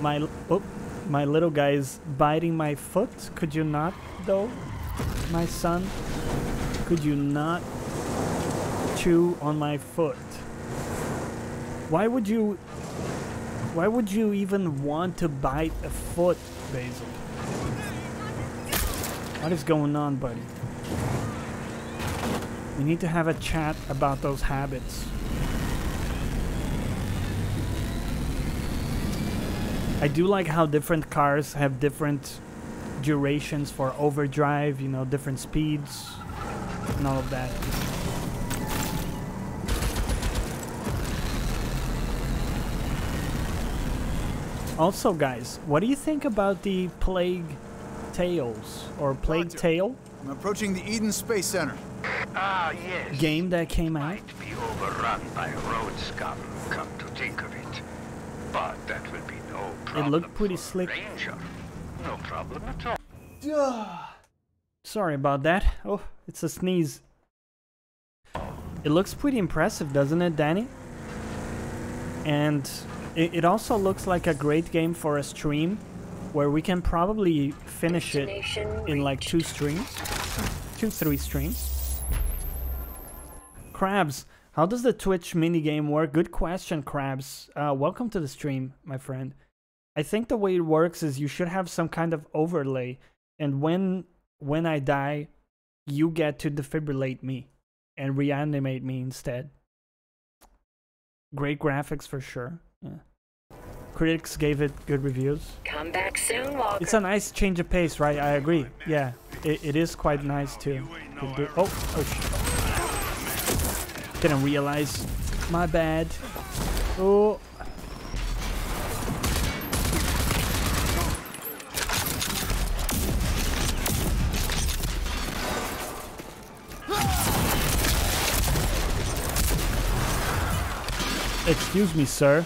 My oh, my little guy is biting my foot. Could you not, though, my son? Could you not chew on my foot? Why would you why would you even want to bite a foot, Basil? What is going on, buddy? We need to have a chat about those habits. I do like how different cars have different durations for overdrive, you know, different speeds. And all of that. Also, guys, what do you think about the Plague Tales or Plague Tale? I'm approaching the Eden Space Center. Ah, yes. Game that came out. Might be overrun by road scum, come to think of it. But that will be no problem. It looked pretty slick. Ranger. No problem at all. Duh. Sorry about that. Oh, it's a sneeze. It looks pretty impressive, doesn't it, Danny? And it, it also looks like a great game for a stream where we can probably finish it in like two streams. Two, three streams. Crabs, how does the Twitch minigame work? Good question, Crabs. Uh, welcome to the stream, my friend. I think the way it works is you should have some kind of overlay, and when... when I die, you get to defibrillate me and reanimate me instead. Great graphics for sure. Yeah. Critics gave it good reviews. Come back soon, Walker. It's a nice change of pace, right? I agree. Yeah, it, it is quite nice too. Oh, oh shit. Didn't realize. My bad. Oh. Excuse me, sir.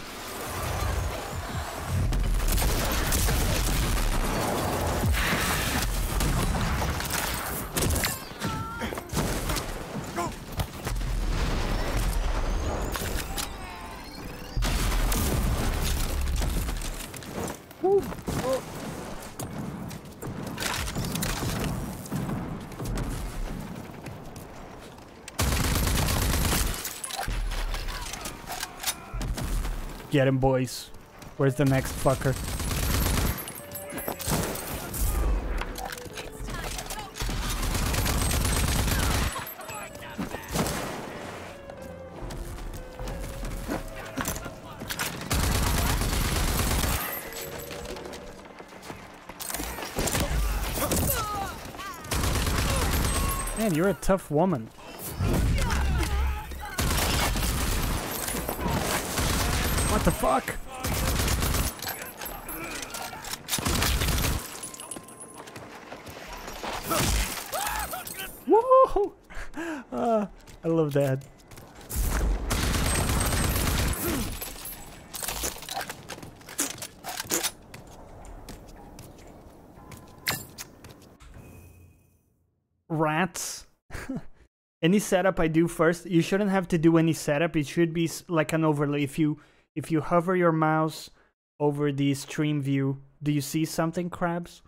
Get him, boys. Where's the next fucker? Man, you're a tough woman. What the fuck? Woohoo! Uh, I love that. Rats. Any setup I do first, you shouldn't have to do any setup. It should be like an overlay. If you If you hover your mouse over the stream view, do you see something, crabs?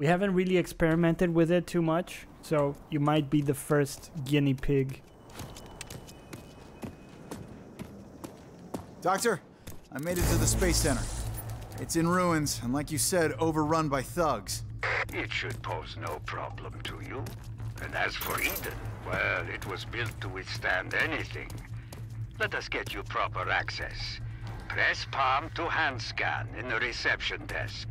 We haven't really experimented with it too much, so you might be the first guinea pig. Doctor, I made it to the Space Center. It's in ruins, and like you said, overrun by thugs. It should pose no problem to you. And as for Eden, well, it was built to withstand anything. Let us get you proper access. Press palm to hand scan in the reception desk.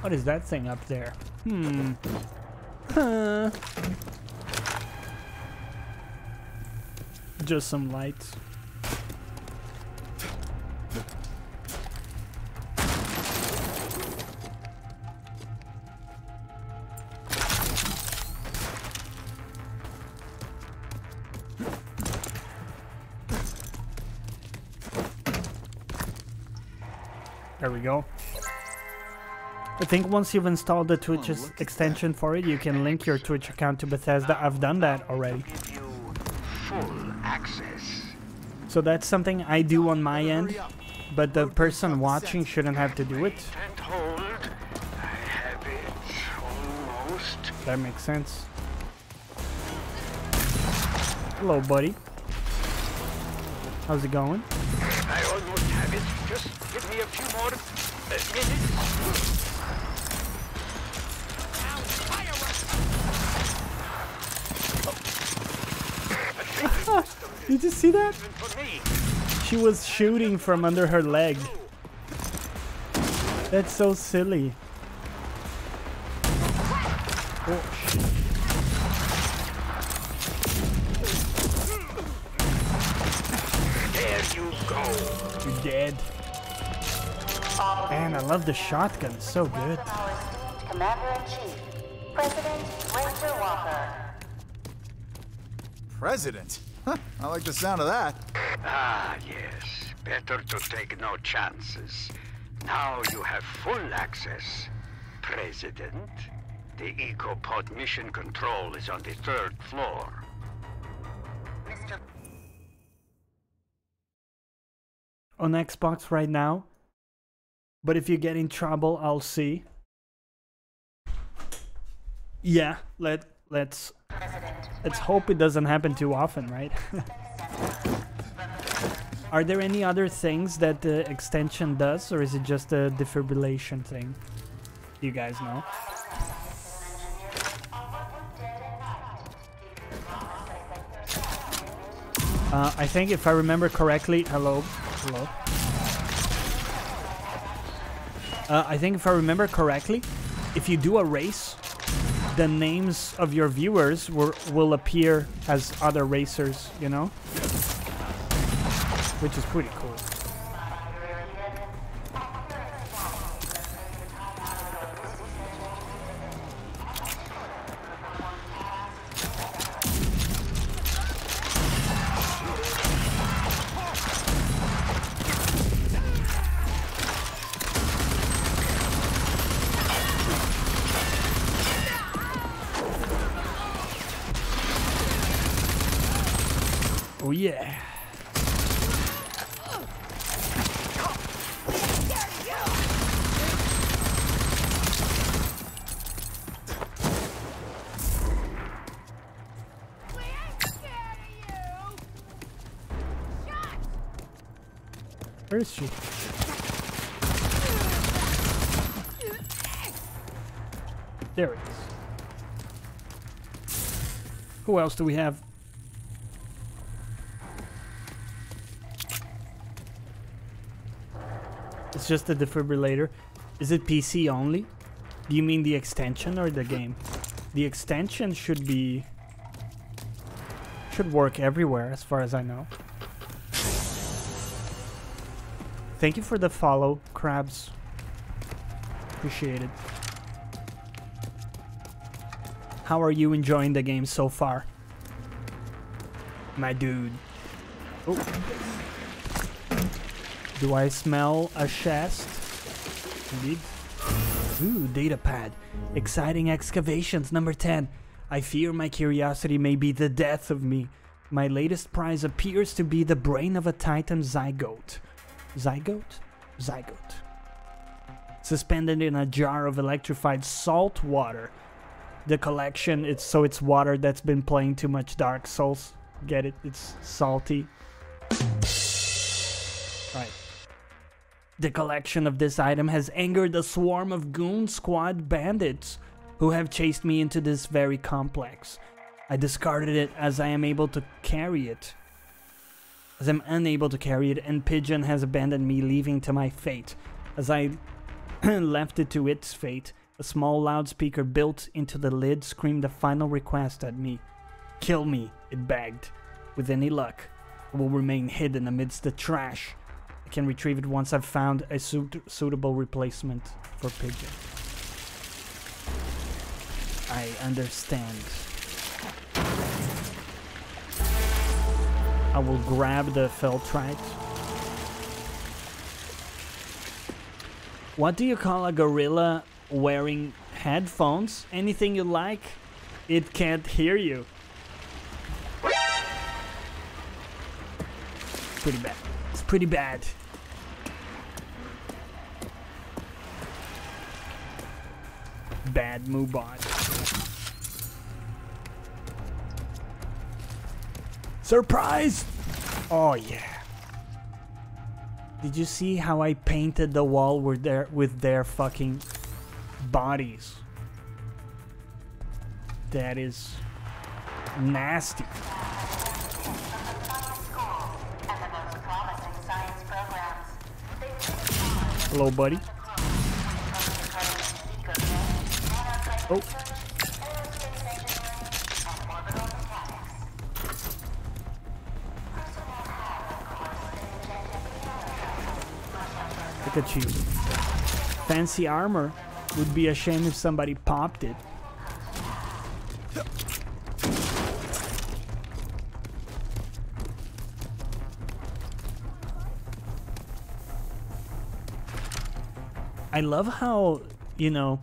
What is that thing up there? Hmm. Huh. Just some lights. There we go. I think once you've installed the Twitch oh, extension for it, you can link your Twitch account to Bethesda. I've done that already. Full access. So that's something I do on my end, but the person watching shouldn't have to do it. That makes sense. Hello, buddy. How's it going? I almost have it. Just give me a few more uh, minutes. Oh. Did you see that? She was shooting from under her leg. That's so silly. Oh, shit. Dead. Man, I love the shotgun, so good. Commander-in-Chief, President Winter Walker. President? Huh, I like the sound of that. Ah, yes. Better to take no chances. Now you have full access. President, the EcoPod mission control is on the third floor. Mister on Xbox right now, but if you get in trouble, I'll see. Yeah, let let's let's hope it doesn't happen too often, right? Are there any other things that the extension does, or is it just the defibrillation thing? You guys know. Uh, I think if I remember correctly, hello. Hello. Uh, I think if I remember correctly, if you do a race, the names of your viewers were, will appear as other racers, you know? Which is pretty cool. Yeah. Where is she? There it is. Who else do we have? It's just a defibrillator. Is it P C only? Do you mean the extension or the game? The extension should be... should work everywhere, as far as I know. Thank you for the follow, Crabs. Appreciate it. How are you enjoying the game so far? My dude. Oh. Do I smell a chest? Indeed. Ooh, data pad. Exciting excavations, number ten. I fear my curiosity may be the death of me. My latest prize appears to be the brain of a Titan zygote. Zygote? Zygote. Suspended in a jar of electrified salt water. The collection, it's so it's water that's been playing too much Dark Souls. Get it? It's salty. Right. The collection of this item has angered a swarm of goon squad bandits who have chased me into this very complex. I discarded it as I am able to carry it. As I'm unable to carry it, and Pigeon has abandoned me, leaving to my fate. As I left it to its fate, a small loudspeaker built into the lid screamed a final request at me. "Kill me," it begged. "With any luck, I will remain hidden amidst the trash. I can retrieve it once I've found a suit suitable replacement for Pigeon." I understand. I will grab the Feltrite. What do you call a gorilla wearing headphones? Anything you like, it can't hear you. Pretty bad. It's pretty bad. Bad Moobot. Surprise! Oh yeah. Did you see how I painted the wall with their, with their fucking bodies? That is nasty. Hello, buddy. Oh. Look at you. Fancy armor. Would be a shame if somebody popped it. I love how, you know,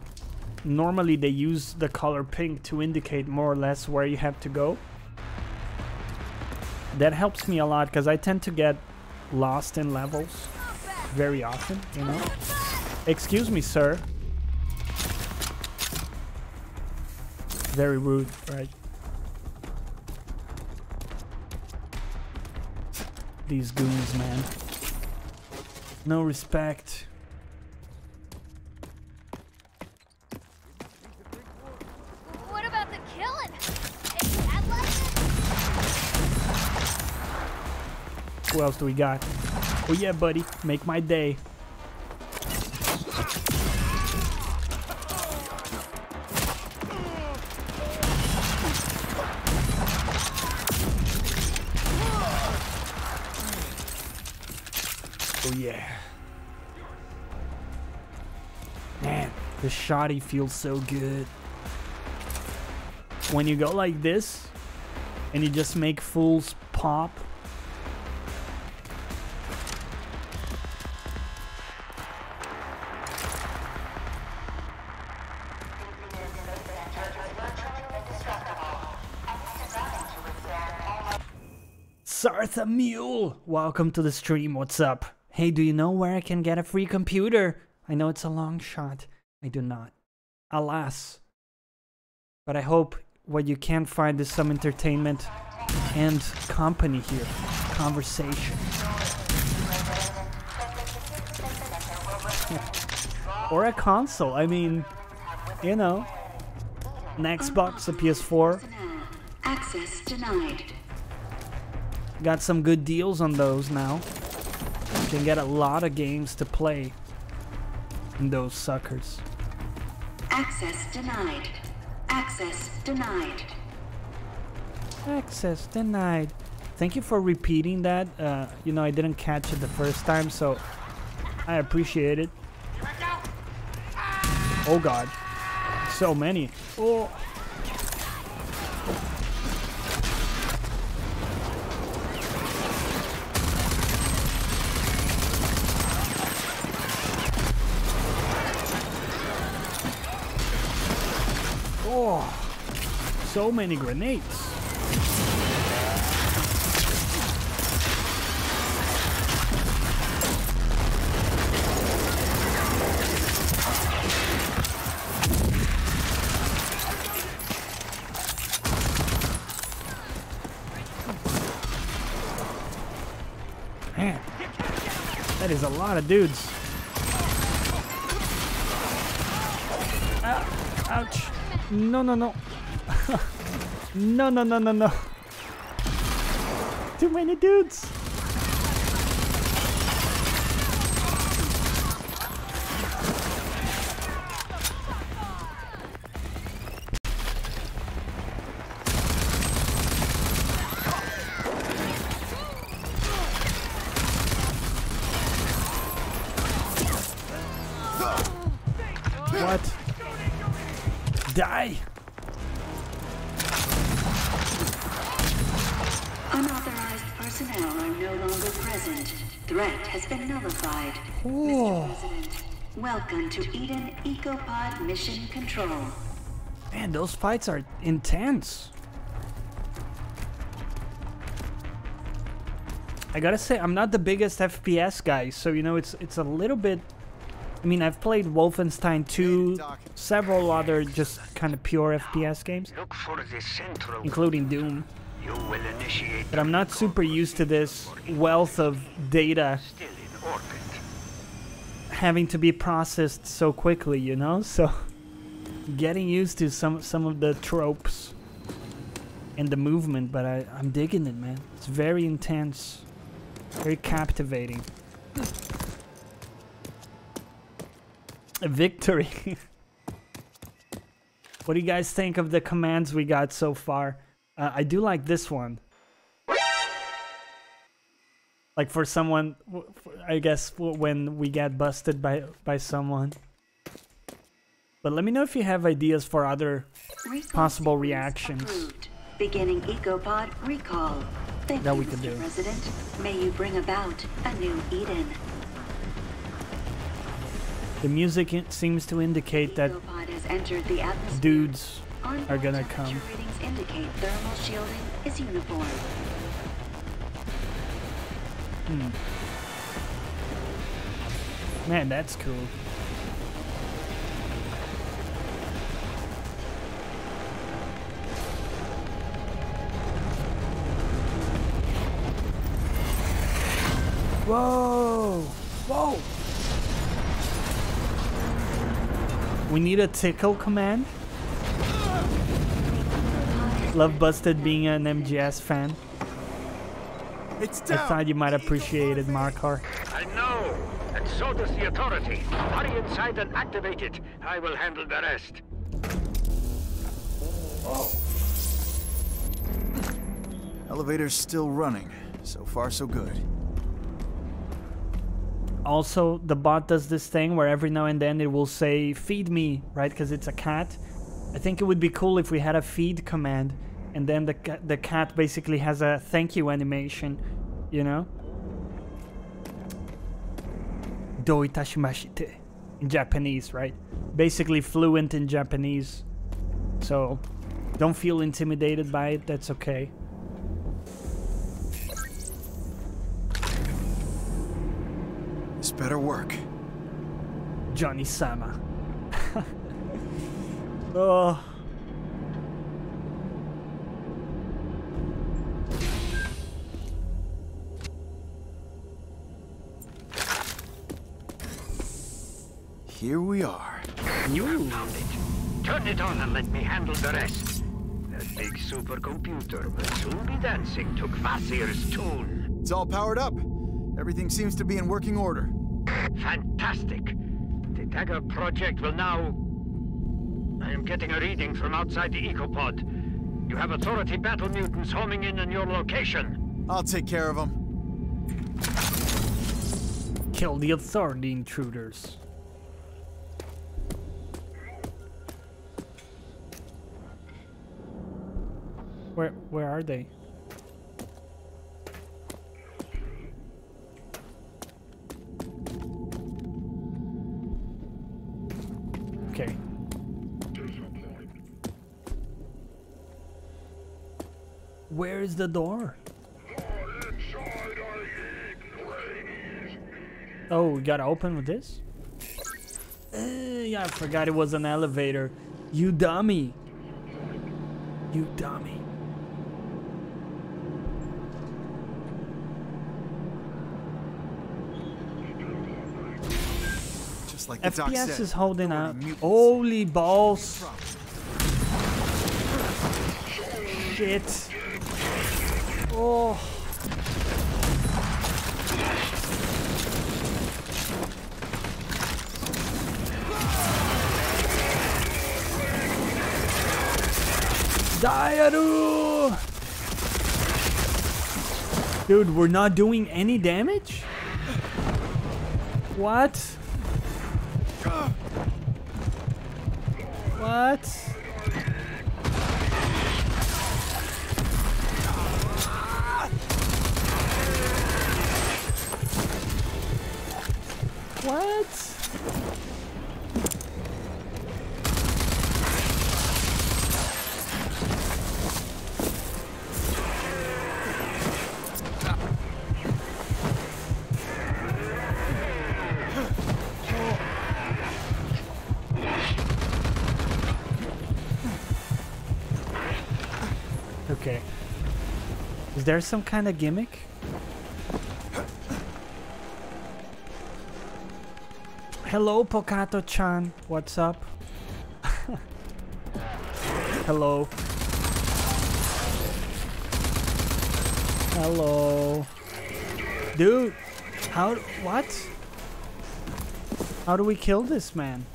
normally they use the color pink to indicate more or less where you have to go. That helps me a lot because I tend to get lost in levels very often, you know. Excuse me, sir. Very rude, right? These goons, man. No respect. Who else do we got? Oh yeah, buddy, make my day. Oh yeah. Man, the shoddy feels so good. When you go like this, and you just make fools pop. A mule, welcome to the stream. What's up? Hey, do you know where I can get a free computer? I know it's a long shot. I do not, alas, but I hope what you can find is some entertainment and company here, conversation. Or a console. I mean, you know, an Xbox, a P S four. Access denied. Got some good deals on those now. You can get a lot of games to play in those suckers. Access denied. Access denied. Access denied. Thank you for repeating that. Uh, you know, I didn't catch it the first time, so I appreciate it. Oh god. So many. Oh. Oh. So many grenades. There's a lot of dudes. Ow, ouch. No, no, no. No, no, no, no, no. Too many dudes. Welcome to Eden EcoPod Mission Control. Man, those fights are intense. I gotta say, I'm not the biggest F P S guy, so you know, it's it's a little bit... I mean, I've played Wolfenstein two, several other just kind of pure F P S games, including Doom. But I'm not super used to this wealth of data having to be processed so quickly, you know, so getting used to some some of the tropes and the movement, but I, I'm digging it, man. It's very intense, very captivating. A victory. What do you guys think of the commands we got so far? Uh, I do like this one. Like for someone, I guess when we get busted by by someone. But let me know if you have ideas for other possible reactions. Beginning EcoPod recall. Thank that you, we can do. President, may you bring about a new Eden. The music seems to indicate that the dudes are gonna come. Readings indicate thermal shielding is uniform. Hmm. Man, that's cool. Whoa! Whoa! We need a tickle command. Love Busted being an M G S fan. It's I thought you might appreciate it, Marklar. I know, and so does the authority. Hurry inside and activate it. I will handle the rest. Whoa. Elevator's still running. So far, so good. Also, the bot does this thing where every now and then it will say, feed me, right? Because it's a cat. I think it would be cool if we had a feed command. And then the, ca the cat basically has a thank you animation, you know? Dou itashimashite in Japanese, right? Basically fluent in Japanese. So don't feel intimidated by it, that's okay. This better work. Johnny-sama. Oh. here we are. You found it. Turn it on and let me handle the rest. That big supercomputer will soon be dancing to Kvasir's tune. It's all powered up. Everything seems to be in working order. Fantastic. The Dagger project will now... I am getting a reading from outside the Ecopod. You have Authority battle mutants homing in on your location. I'll take care of them. Kill the Authority intruders. Where, where are they? Okay. Where is the door? Oh, we gotta open with this? Uh, yeah, I forgot it was an elevator. You dummy. You dummy. Just like the F P S doc said, is holding up. Holy balls. Shit. Oh. Dude, we're not doing any damage? What? What? What? Is there some kind of gimmick? Hello, Pokato-chan. What's up? Hello. Hello. Dude, how... what? How do we kill this man?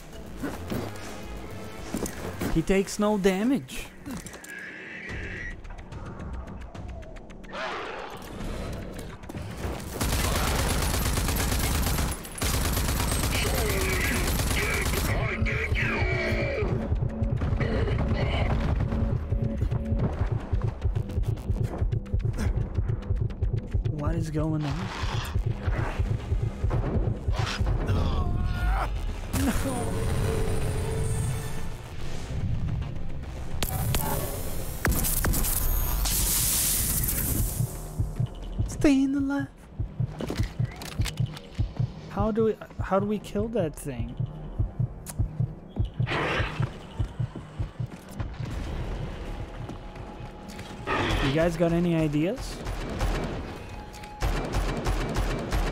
He takes no damage. Going on? No. Staying alive. How do we, how do we kill that thing? You guys got any ideas?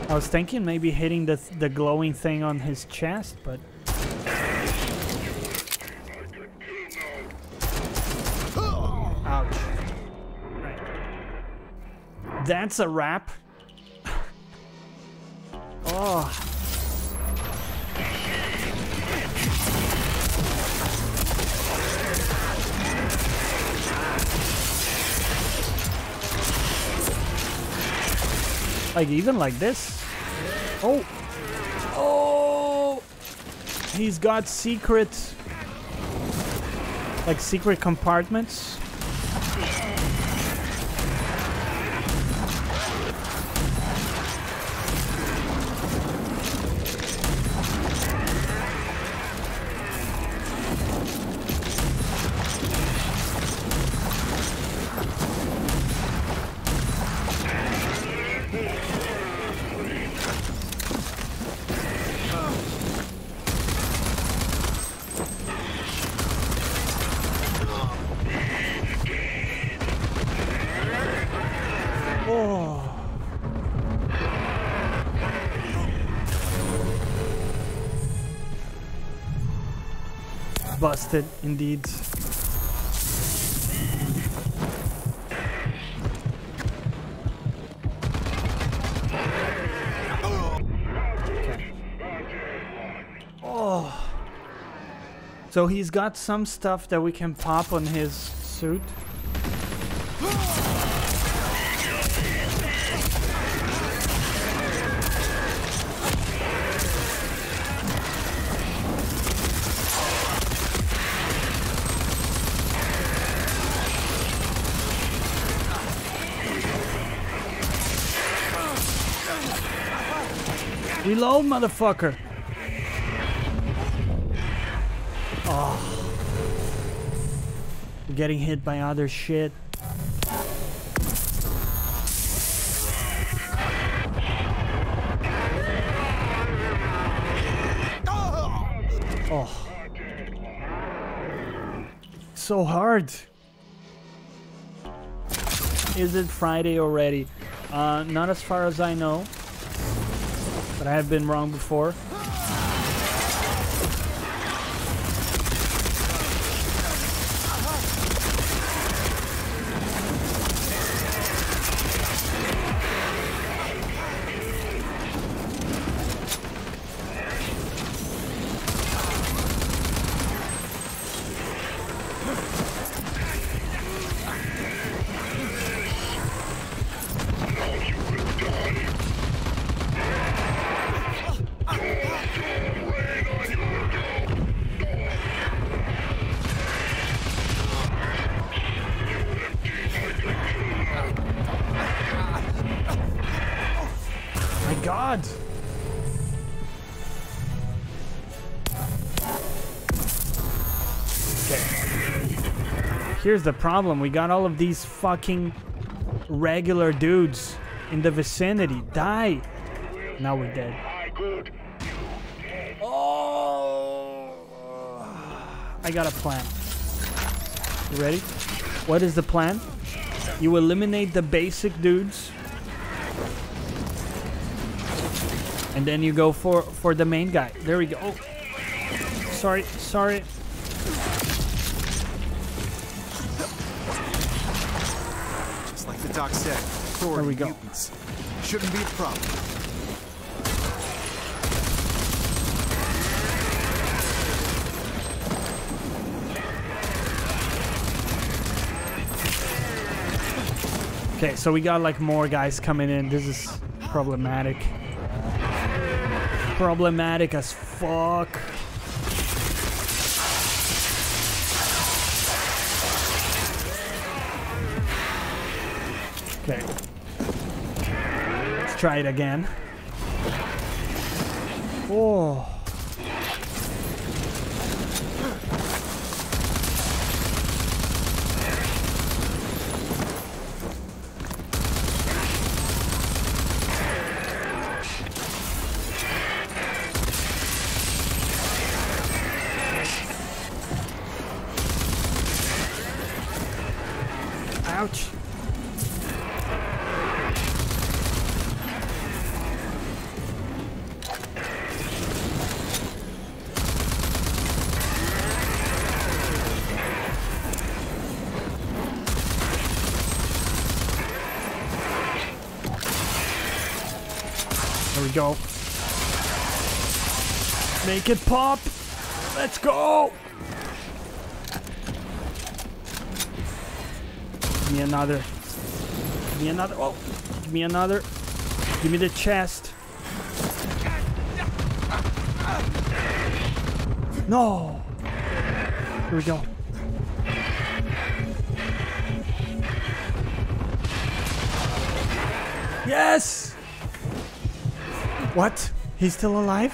I was thinking maybe hitting the, th the glowing thing on his chest, but... Ouch. Right. That's a wrap. Oh. Like, even like this. Oh! Oh! He's got secret... like, secret compartments. busted, indeed. Okay. Oh. So he's got some stuff that we can pop on his suit. Reload, motherfucker! Oh. We're getting hit by other shit. Oh. So hard! Is it Friday already? Uh, not as far as I know. I have been wrong before. Here's the problem, we got all of these fucking regular dudes in the vicinity. Die! Now we're dead. Oh! I got a plan. You ready? What is the plan? You eliminate the basic dudes. And then you go for, for the main guy. There we go. Oh. Sorry, sorry. Doc said, there we go. Mutants. Shouldn't be a problem. Okay, so we got like more guys coming in. This is problematic. Problematic as fuck. Okay, let's try it again. Oh. Go. Make it pop. Let's go. Give me another. Give me another. Oh, give me another. Give me the chest. No. Here we go. Yes. What? He's still alive?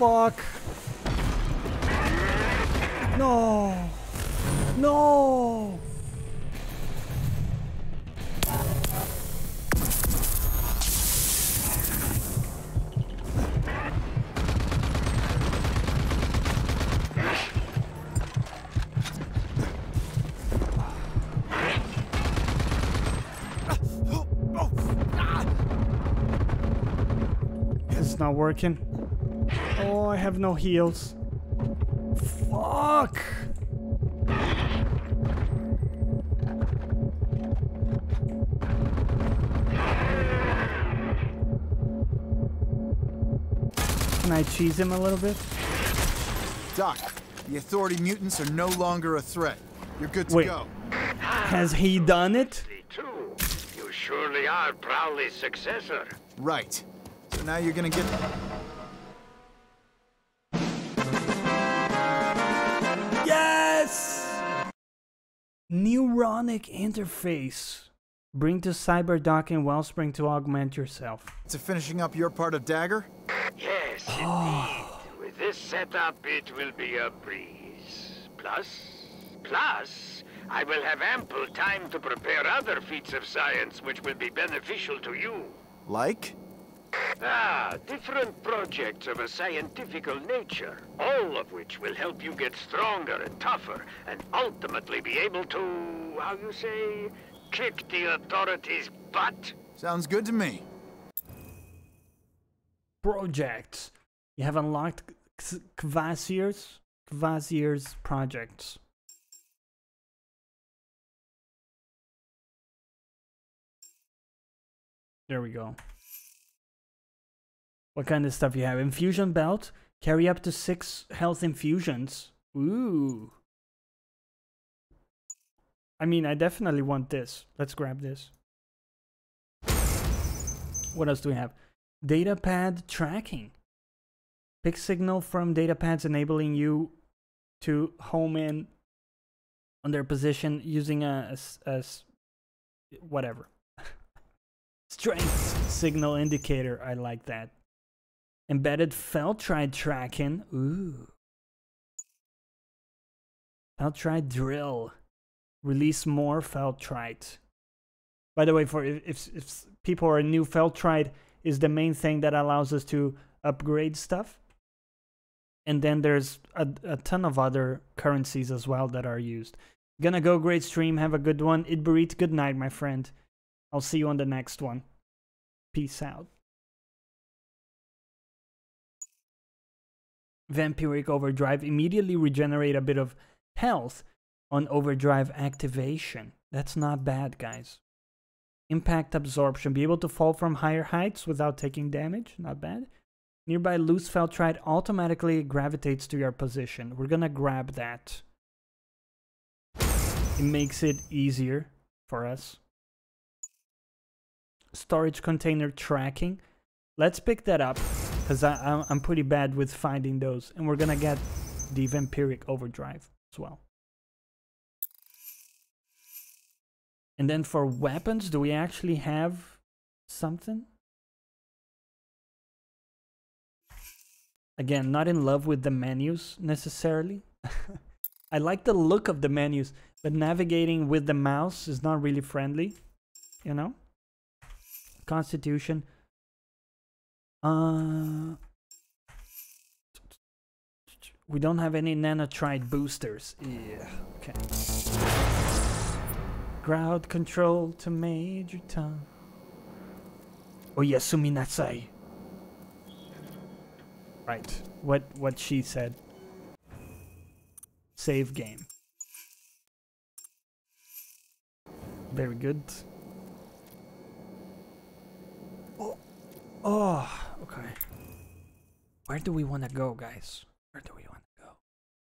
Fuck. No. No. Working. Oh, I have no heals. Fuck! Can I cheese him a little bit? Doc, the Authority mutants are no longer a threat. You're good to Wait. go. Has he done it? You surely are Prowley's successor. Right. So now you're gonna get... Yes! Neuronic interface. Bring to Cyberdock and Wellspring to augment yourself. To finishing up your part of Dagger? Yes, oh. indeed. With this setup, it will be a breeze. Plus, plus, I will have ample time to prepare other feats of science which will be beneficial to you. Like? Ah, different projects of a scientifical nature, all of which will help you get stronger and tougher, and ultimately be able to, how you say, kick the Authority's butt. Sounds good to me. Projects. You have unlocked Kvasir's Kvasir's projects. There we go. What kind of stuff you have? Infusion belt. Carry up to six health infusions. Ooh. I mean, I definitely want this. Let's grab this. What else do we have? Data pad tracking. Pick signal from data pads, enabling you to home in on their position using a, a, a whatever. Strength signal indicator. I like that. Embedded Feltrite tracking. Ooh. Feltrite drill. Release more Feltrite. By the way, for if, if people are new, Feltrite is the main thing that allows us to upgrade stuff. And then there's a, a ton of other currencies as well that are used. Gonna go great stream. Have a good one. Idbarit, good night, my friend. I'll see you on the next one. Peace out. Vampiric Overdrive. Immediately regenerate a bit of health on Overdrive activation. That's not bad, guys. Impact Absorption. Be able to fall from higher heights without taking damage. Not bad. Nearby loose Feltrite automatically gravitates to your position. We're gonna grab that. It makes it easier for us. Storage container tracking. Let's pick that up, because I'm pretty bad with finding those. And we're gonna get the Vampiric Overdrive as well. And then for weapons, do we actually have something? Again, not in love with the menus necessarily. I like the look of the menus, but navigating with the mouse is not really friendly, you know? Constitution. Uh, we don't have any nanotrite boosters. Yeah, okay. Crowd control to Major Tom. Oyasumi Nasai. Right. What what she said. Save game. Very good. Oh, oh okay. Where do we wanna go, guys? Where do we wanna go?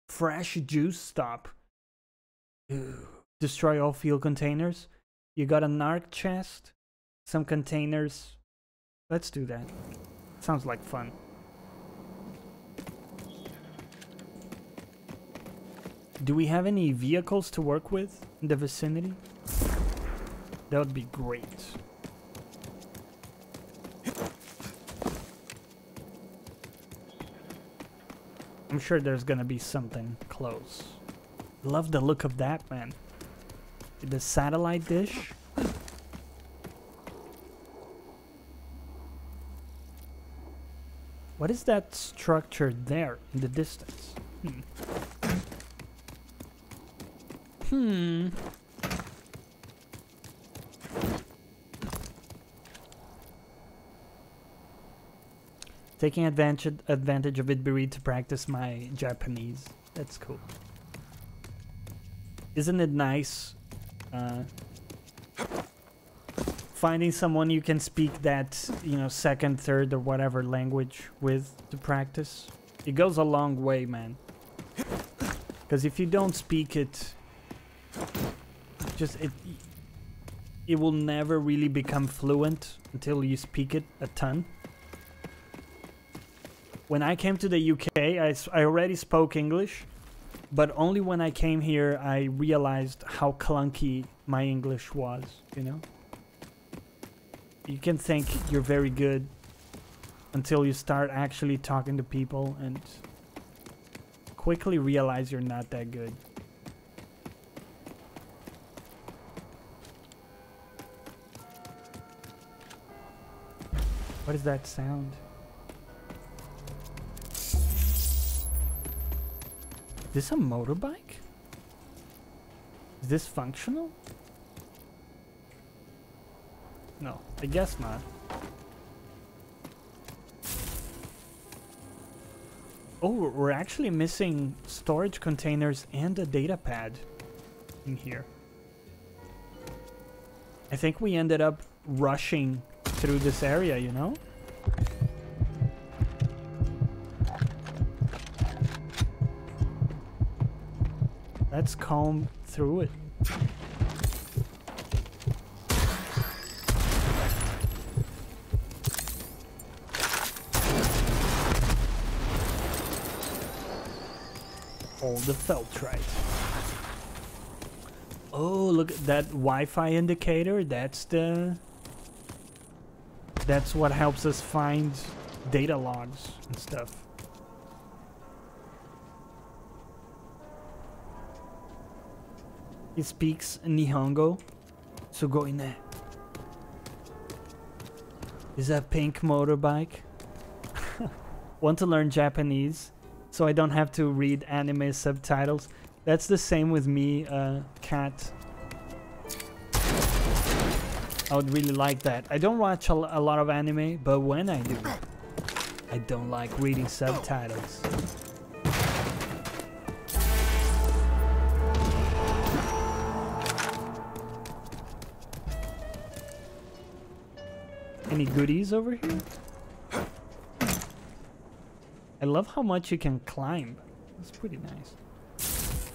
Fresh juice stop. Ooh. Destroy all fuel containers. You got an arc chest, some containers. Let's do that. Sounds like fun. Do we have any vehicles to work with in the vicinity? That would be great. I'm sure there's gonna be something close. Love the look of that, man. The satellite dish. What is that structure there in the distance? Hmm. Hmm. Taking advantage advantage of Idbarit to practice my Japanese. That's cool. Isn't it nice uh, finding someone you can speak that, you know, second, third, or whatever language with to practice? It goes a long way, man. Because if you don't speak it, just it, it will never really become fluent until you speak it a ton. When I came to the U K, I, I already spoke English, but only when I came here, I realized how clunky my English was, you know? You can think you're very good until you start actually talking to people and quickly realize you're not that good. What is that sound? Is this a motorbike? Is this functional? No, I guess not. Oh, we're actually missing storage containers and a data pad in here. I think we ended up rushing through this area, you know? Let's comb through it. All the Feltrite. Oh, look at that Wi-Fi indicator. That's the... That's what helps us find data logs and stuff. He speaks Nihongo, so go in there. Is that pink motorbike? Want to learn Japanese so I don't have to read anime subtitles? That's the same with me, uh, Cat. I would really like that. I don't watch a, a lot of anime, but when I do, I don't like reading subtitles. Any goodies over here? I love how much you can climb. That's pretty nice.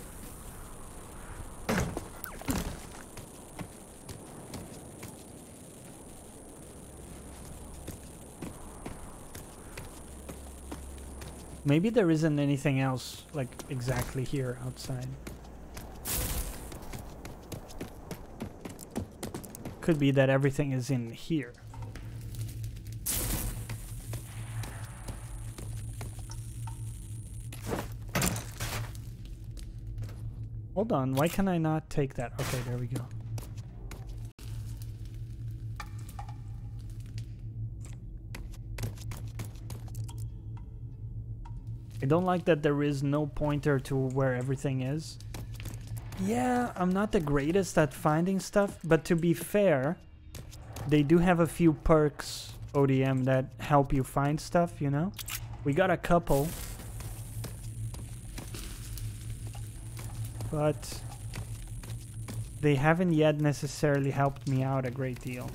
Maybe there isn't anything else, like, exactly here outside. Could be that everything is in here. Hold on, why can I not take that? Okay, there we go. I don't like that there is no pointer to where everything is. Yeah, I'm not the greatest at finding stuff, but to be fair, they do have a few perks, O D M, that help you find stuff, you know? We got a couple. But they haven't yet necessarily helped me out a great deal.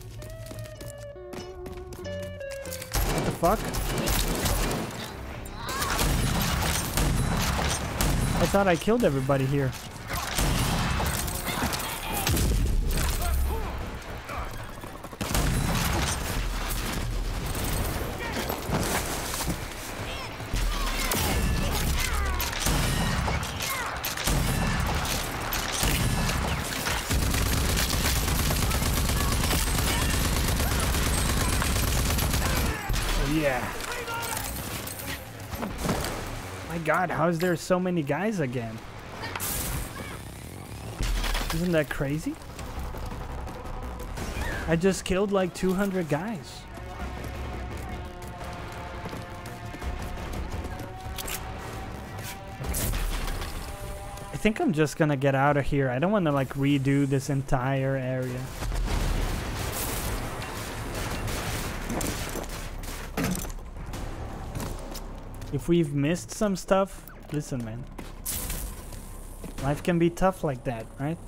What the fuck? I thought I killed everybody here. God, how is there so many guys again? Isn't that crazy? I just killed like two hundred guys. I think I'm just gonna get out of here. I don't want to like redo this entire area. If we've missed some stuff, listen, man. Life can be tough like that, right?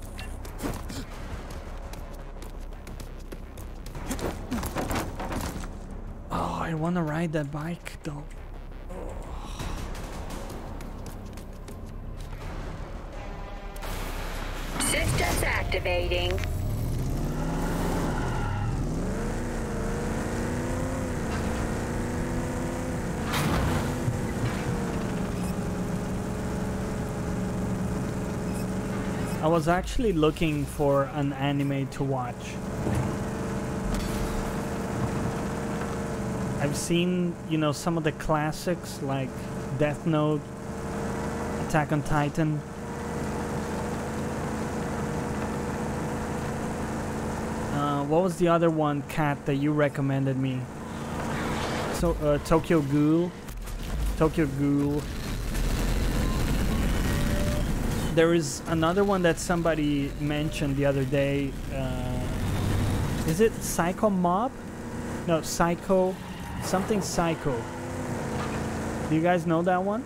Oh, I want to ride that bike, though. Oh. Systems activating. I was actually looking for an anime to watch. I've seen, you know, some of the classics like Death Note, Attack on Titan. Uh, what was the other one, Kat, that you recommended me? So, uh, Tokyo Ghoul. Tokyo Ghoul. There is another one that somebody mentioned the other day. Uh, is it Psycho Mob? No, Psycho... Something Psycho. Do you guys know that one?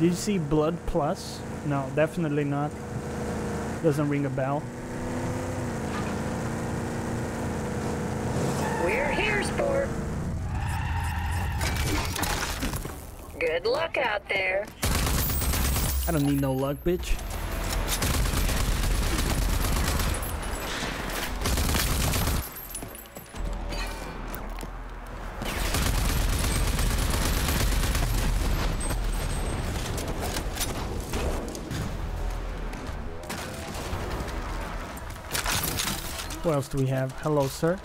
Did you see Blood Plus? No, definitely not. Doesn't ring a bell. We're here, Sport. Good luck out there. I don't need no luck, bitch. What else do we have? Hello, sir.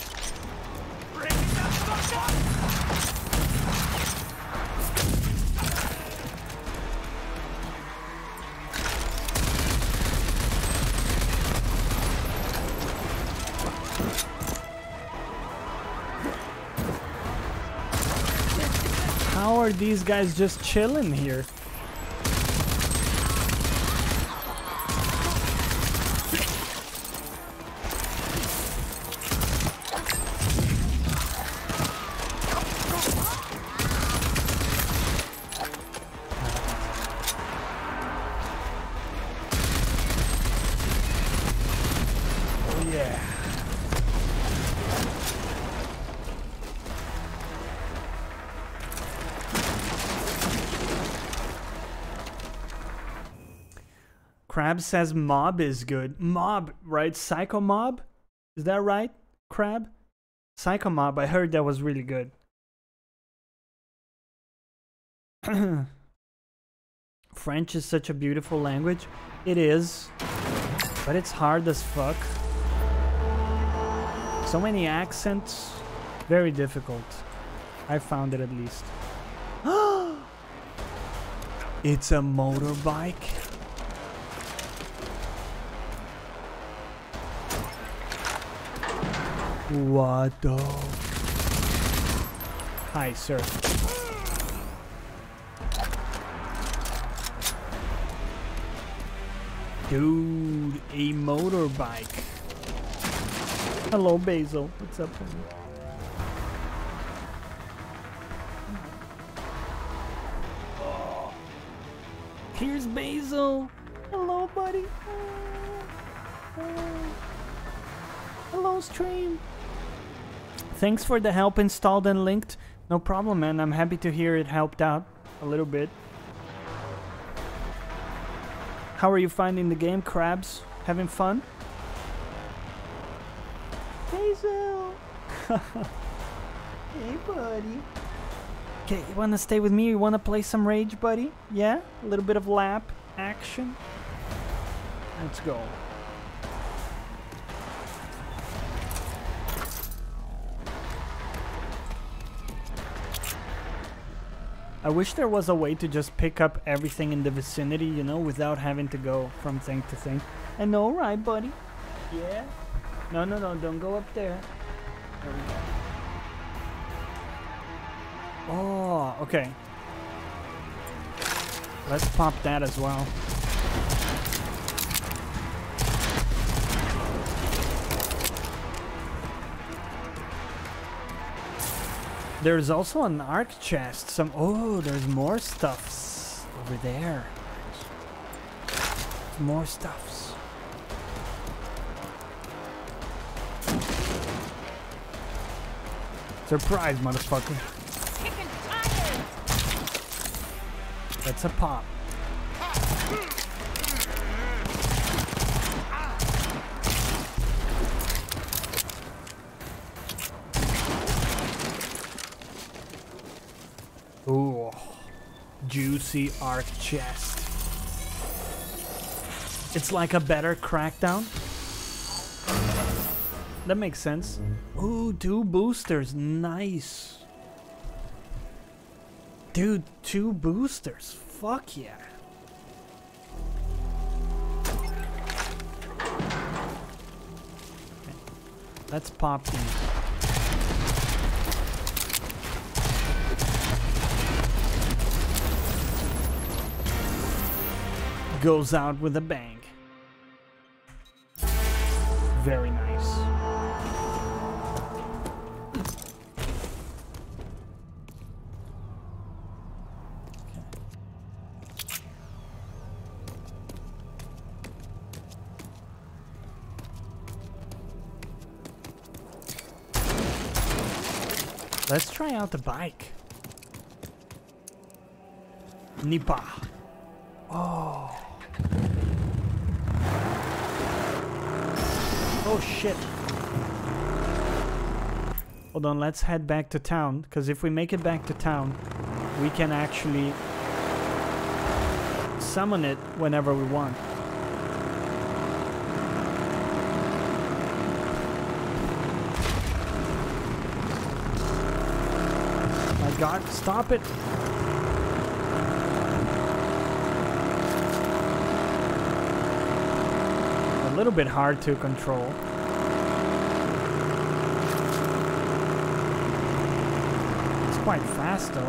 Are these guys just chilling here? Crab says Mob is good. Mob, right? Psycho Mob? Is that right, Crab? Psycho Mob, I heard that was really good. French is such a beautiful language. It is. But it's hard as fuck. So many accents. Very difficult. I found it at least. It's a motorbike. What the? Hi, sir. Dude, a motorbike. Hello, Basil. What's up, buddy? Oh. Here's Basil. Hello, buddy. Oh. Oh. Hello, stream. Thanks for the help installed and linked. No problem, man. I'm happy to hear it helped out a little bit. How are you finding the game, Crabs? Having fun? Basil! Hey, buddy. Okay, you wanna stay with me? You wanna play some Rage, buddy? Yeah? A little bit of lap action? Let's go. I wish there was a way to just pick up everything in the vicinity, you know, without having to go from thing to thing. I know, right, buddy? Yeah? No, no, no, don't go up there. There we go. Oh, okay. Let's pop that as well. There's also an arc chest. Some oh, there's more stuffs over there. More stuffs. Surprise, motherfucker! That's a pop. Ooh, juicy arc chest. It's like a better Crackdown. That makes sense. Ooh, two boosters, nice. Dude, two boosters, fuck yeah. Okay. Let's pop these. Goes out with a bang. Very nice. Okay. Let's try out the bike. Nipa. Oh. Oh shit. Hold on, let's head back to town, because if we make it back to town, we can actually summon it whenever we want. My god, stop it! A little bit hard to control. It's quite fast though.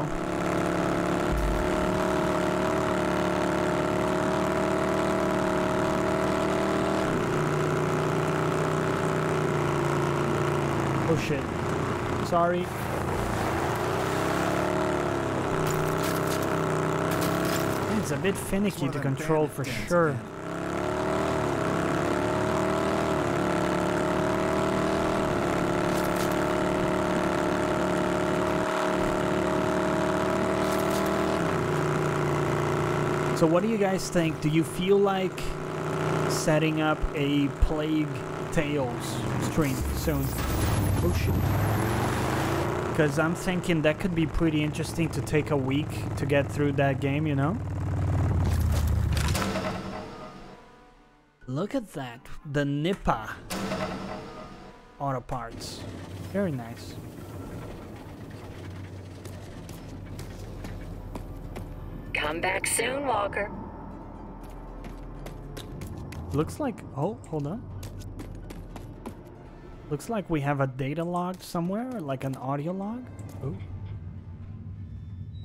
Oh shit. Sorry. It's a bit finicky to control for sure. So what do you guys think? Do you feel like setting up a Plague Tales stream soon? Oh shit. Because I'm thinking that could be pretty interesting to take a week to get through that game, you know? Look at that. The Nippa auto parts. Very nice. Come back soon, Walker. Looks like... Oh, hold on. Looks like we have a data log somewhere, like an audio log. Oh.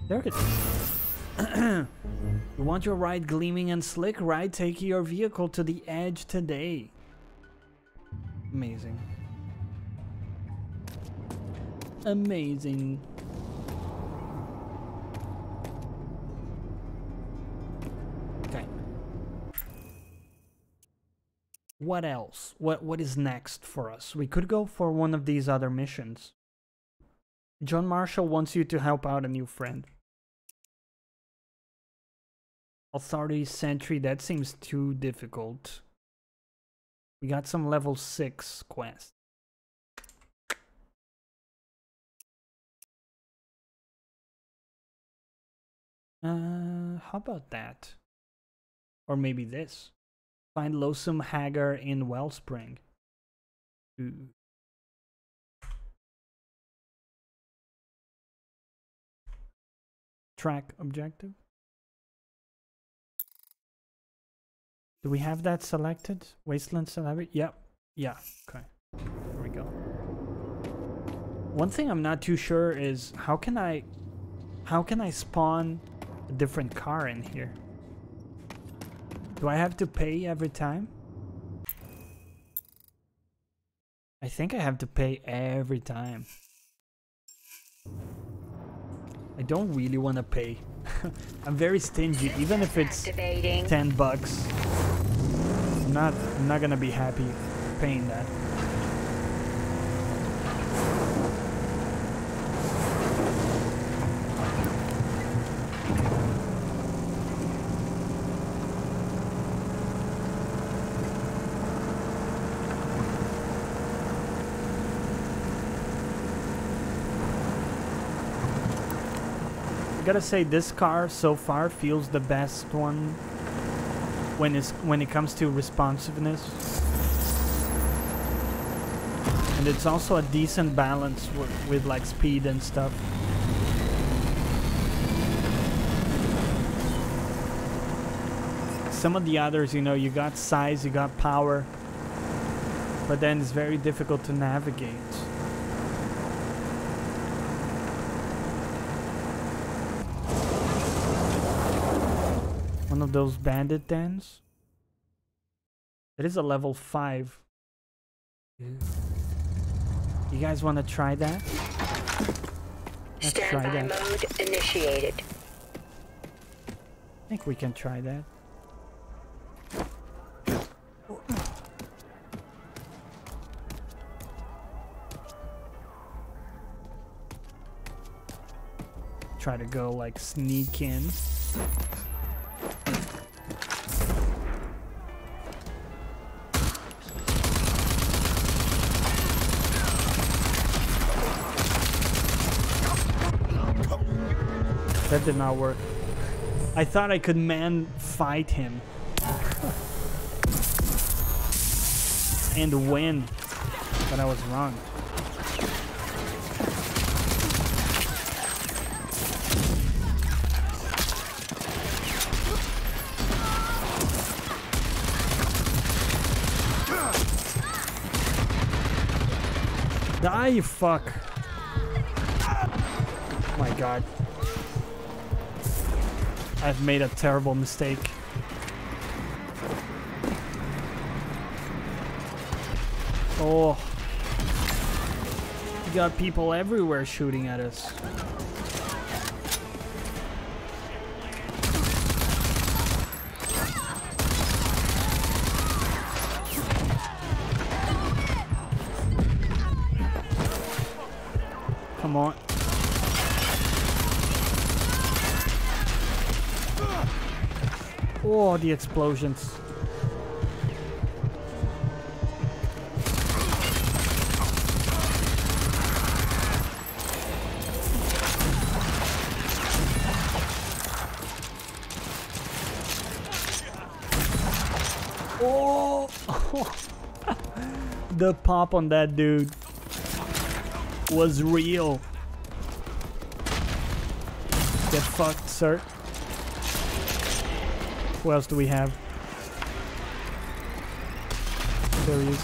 There it is. You want your ride gleaming and slick, right? Take your vehicle to the edge today. Amazing. Amazing. What else? What what is next for us? We could go for one of these other missions. John Marshall wants you to help out a new friend. Authority Sentry, that seems too difficult. We got some level six quests. Uh, how about that? Or maybe this. Find Lusum Hagar in Wellspring. Ooh. Track objective. Do we have that selected? Wasteland Celebrity? Yep. Yeah. Okay. There we go. One thing I'm not too sure is how can I how can I spawn a different car in here? Do I have to pay every time? I think I have to pay every time. I don't really want to pay. I'm very stingy, even if it's ten bucks. I'm not, I'm not gonna be happy paying that. I gotta say this car so far feels the best one when it's when it comes to responsiveness, and it's also a decent balance with, with like speed and stuff. Some of the others, you know, you got size, you got power, but then it's very difficult to navigate. One of those bandit dens. It is a level five. Yeah. You guys want to try that? Let's Standby try that. Mode initiated. I think we can try that. Try to go like sneak in. That did not work. I thought I could man fight him. And win. But I was wrong. Die, you fuck. Oh my god. I've made a terrible mistake. Oh. We got people everywhere shooting at us. Come on. Oh, the explosions. Oh, the pop on that dude was real. Get fucked, sir. What else do we have? There he is.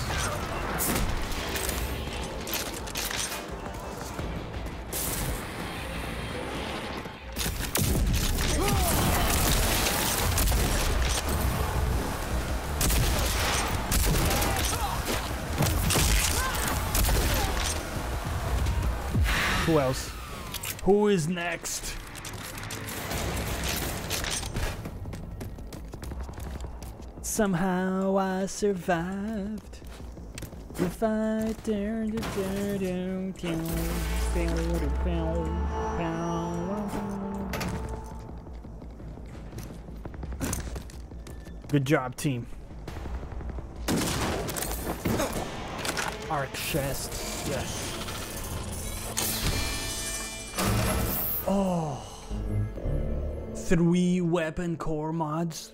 Who else? Who is next? Somehow I survived the fight. Good job, team. Arc chest, yes. Oh, three weapon core mods.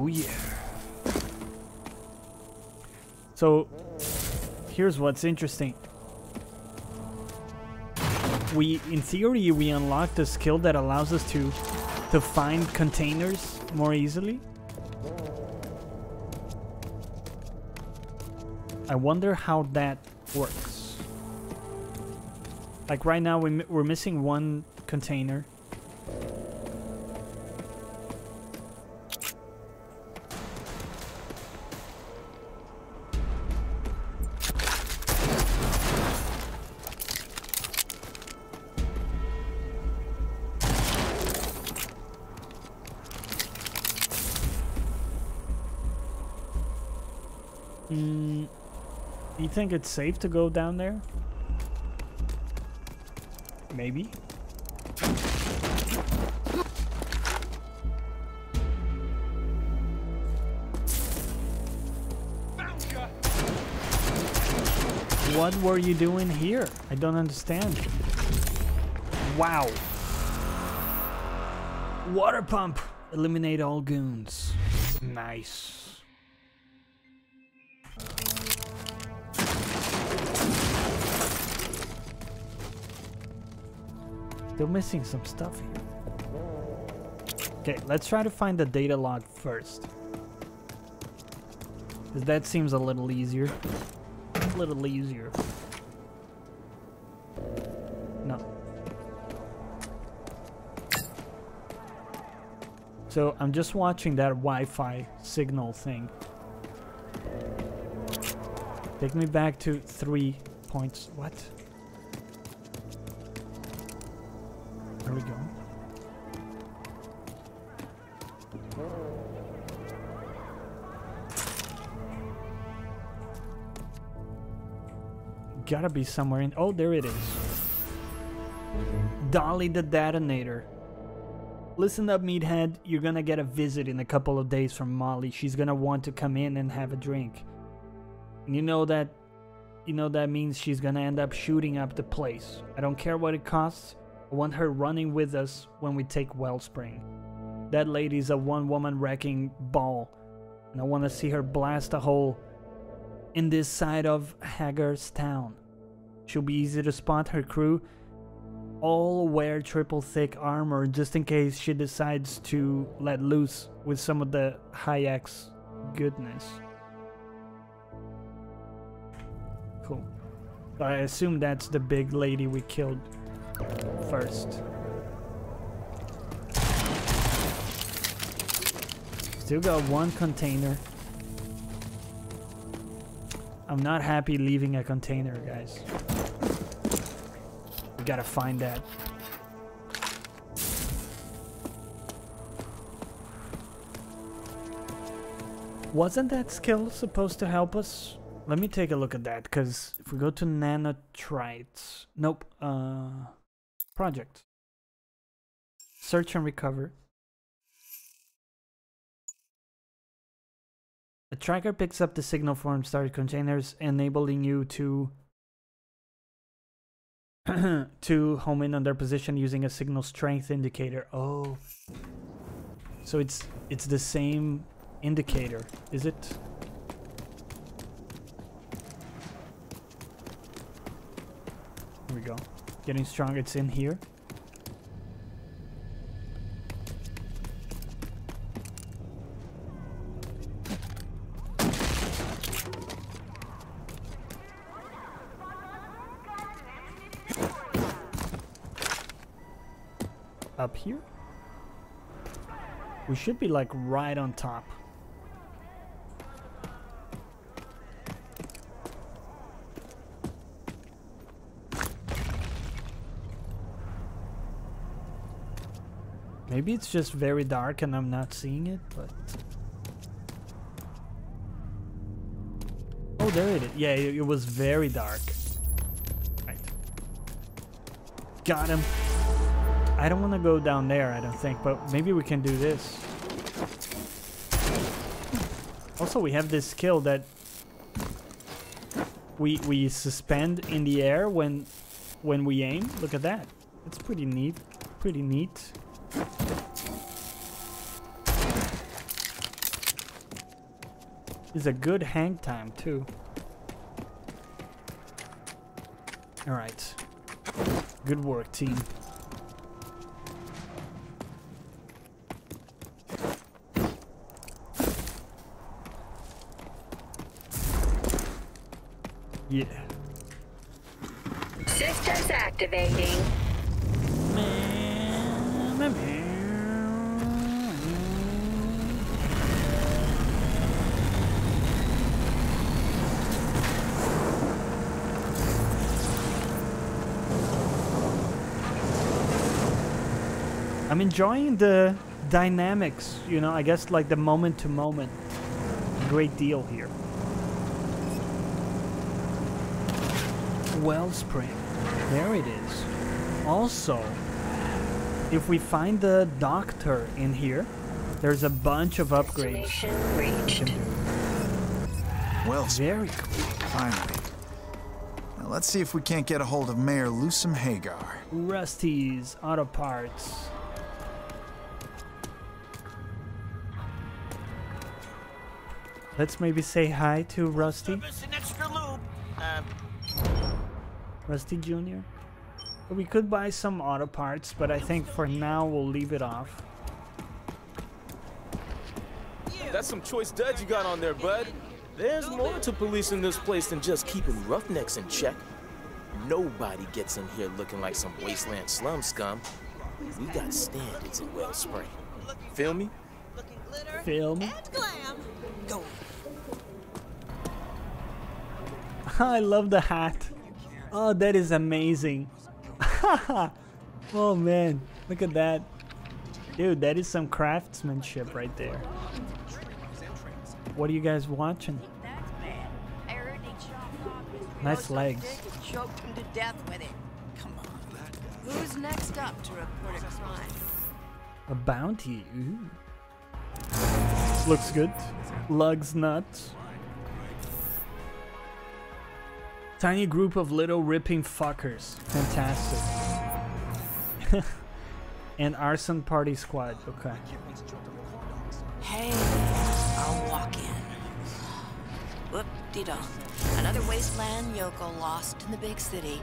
Oh yeah. So here's what's interesting. We, in theory, we unlock the skill that allows us to to find containers more easily. I wonder how that works. Like right now we, we're missing one container. Mm, you think it's safe to go down there? Maybe. What were you doing here? I don't understand. Wow. Water pump. Eliminate all goons. Nice. Still missing some stuff here. Okay, let's try to find the data log first. Because that seems a little easier. A little easier. No. So I'm just watching that Wi-Fi signal thing. Take me back to three points. What? There we go. Gotta be somewhere in... Oh, there it is. Dolly the detonator. Listen up, meathead. You're gonna get a visit in a couple of days from Molly. She's gonna want to come in and have a drink. And you know that... You know that means she's gonna end up shooting up the place. I don't care what it costs. I want her running with us when we take Wellspring. That lady's a one-woman wrecking ball. And I want to see her blast a hole in this side of Hagar's town. She'll be easy to spot. Her crew all wear triple thick armor just in case she decides to let loose with some of the Hayek's goodness. Cool. So I assume that's the big lady we killed first. Still got one container. I'm not happy leaving a container, guys. We gotta find that. Wasn't that skill supposed to help us? Let me take a look at that, because if we go to nanotrites... Nope. Uh, project. Search and recover. A tracker picks up the signal from started containers, enabling you to to home in on their position using a signal strength indicator. Oh, so it's it's the same indicator, is it? Here we go. Getting strong. It's in here. Up here? We should be like right on top. Maybe it's just very dark and I'm not seeing it, but... Oh, there it is. Yeah, it, it was very dark. Right. Got him. I don't want to go down there, I don't think, but maybe we can do this. Also, we have this skill that we we suspend in the air when when we aim. Look at that. It's pretty neat. Pretty neat. It's a good hang time, too. All right. Good work, team. Yeah. Systems activating. I'm enjoying the dynamics, you know, I guess like the moment to moment. Great deal here. Wellspring. There it is. Also, if we find the doctor in here, there's a bunch of upgrades. Well, very cool. Finally. Now let's see if we can't get a hold of Mayor Lusum Hagar. Rusty's auto parts. Let's maybe say hi to Rusty. Uh, Rusty Junior We could buy some auto parts, but I think for now we'll leave it off. That's some choice duds you got on there, bud. There's more to police in this place than just keeping roughnecks in check. Nobody gets in here looking like some wasteland slum scum. We got standards in Wellspring. Feel me? Film. And glam. Go. I love the hat. Oh, that is amazing. Oh man, look at that. Dude, that is some craftsmanship right there. What are you guys watching? Nice legs. Choked him to death with it. Come on. Who's next up to report a crime? A bounty. Ooh. Looks good. Lugs nuts. Tiny group of little ripping fuckers. Fantastic. And arson party squad. Okay. Hey, I'll walk in. Whoop-de-doo. Another wasteland yokel lost in the big city.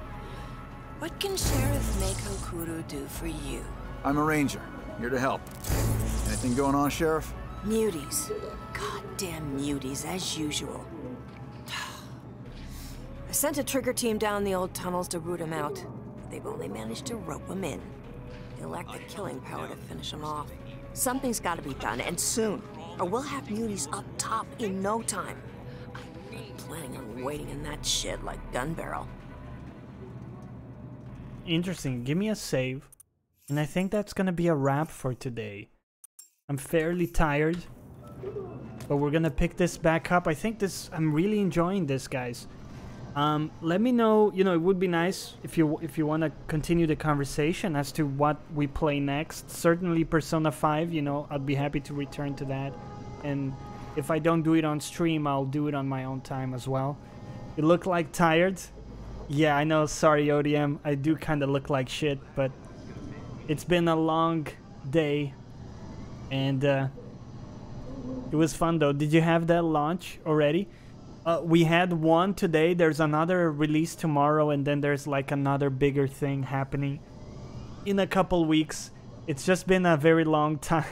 What can Sheriff Mako Kuru do for you? I'm a ranger. Here to help. Anything going on, Sheriff? Muties. Goddamn muties, as usual. I sent a trigger team down the old tunnels to root them out. But they've only managed to rope them in. They lack the killing power to finish them off. Something's gotta be done, and soon. Or we'll have muties up top in no time. I'm planning on waiting in that shit like gun barrel. Interesting. Give me a save. And I think that's gonna be a wrap for today. I'm fairly tired, but we're gonna pick this back up. I think this, I'm really enjoying this, guys. Um, let me know, you know, it would be nice if you if you want to continue the conversation as to what we play next. Certainly Persona five, you know, I'd be happy to return to that. And if I don't do it on stream, I'll do it on my own time as well. You look like tired. Yeah, I know, sorry O D M, I do kind of look like shit, but it's been a long day. And uh, it was fun though. Did you have that launch already? Uh, we had one today. There's another release tomorrow, and then there's like another bigger thing happening in a couple weeks. It's just been a very long time.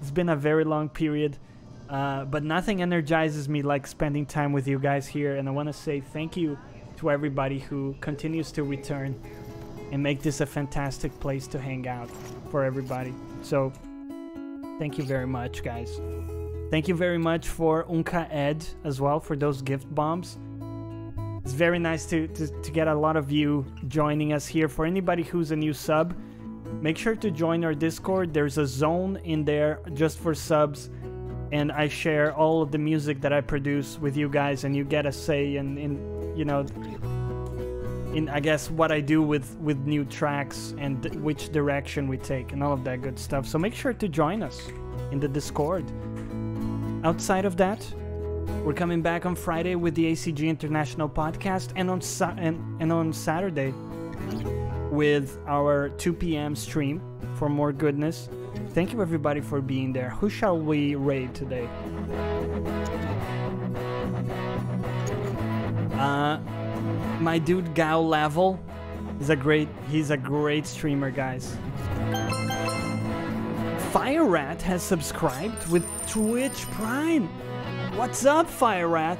It's been a very long period, uh, but nothing energizes me like spending time with you guys here. And I want to say thank you to everybody who continues to return and make this a fantastic place to hang out for everybody. So. Thank you very much, guys. Thank you very much for Unka Ed as well for those gift bombs. It's very nice to, to, to get a lot of you joining us here. For anybody who's a new sub, make sure to join our Discord. There's a zone in there just for subs, and I share all of the music that I produce with you guys, and you get a say in, in you know, in I guess what I do with with new tracks and th which direction we take and all of that good stuff. So make sure to join us in the Discord. Outside of that, we're coming back on Friday with the A C G International podcast, and on sa and, and on Saturday with our two P M stream for more goodness. Thank you everybody for being there. Who shall we raid today? Uh My dude Gao Level is a great, he's a great streamer, guys. Fire Rat has subscribed with Twitch Prime. What's up, Fire Rat?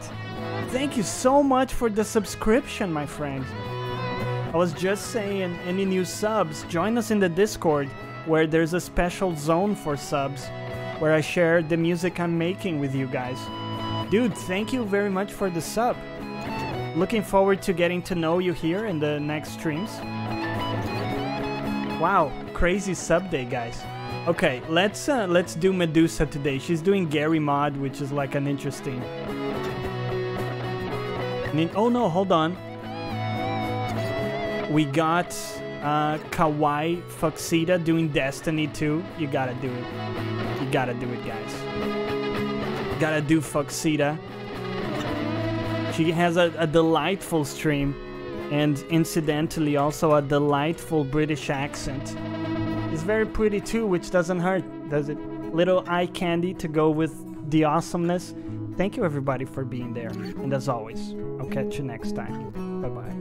Thank you so much for the subscription, my friend. I was just saying, any new subs, join us in the Discord where there's a special zone for subs where I share the music I'm making with you guys. Dude, thank you very much for the sub. Looking forward to getting to know you here in the next streams. Wow, crazy sub day, guys. Okay, let's uh, let's do Medusa today. She's doing Gary mod, which is like an interesting. Oh no, hold on. We got uh, Kawaii Foxita doing Destiny two. You gotta do it. You gotta do it, guys. Gotta do Foxita. She has a, a delightful stream. And incidentally, also a delightful British accent. It's very pretty too, which doesn't hurt, does it? Little eye candy to go with the awesomeness. Thank you everybody for being there. And as always, I'll catch you next time. Bye-bye.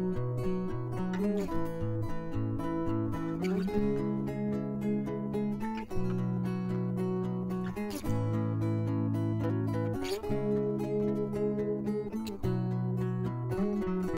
Thank you.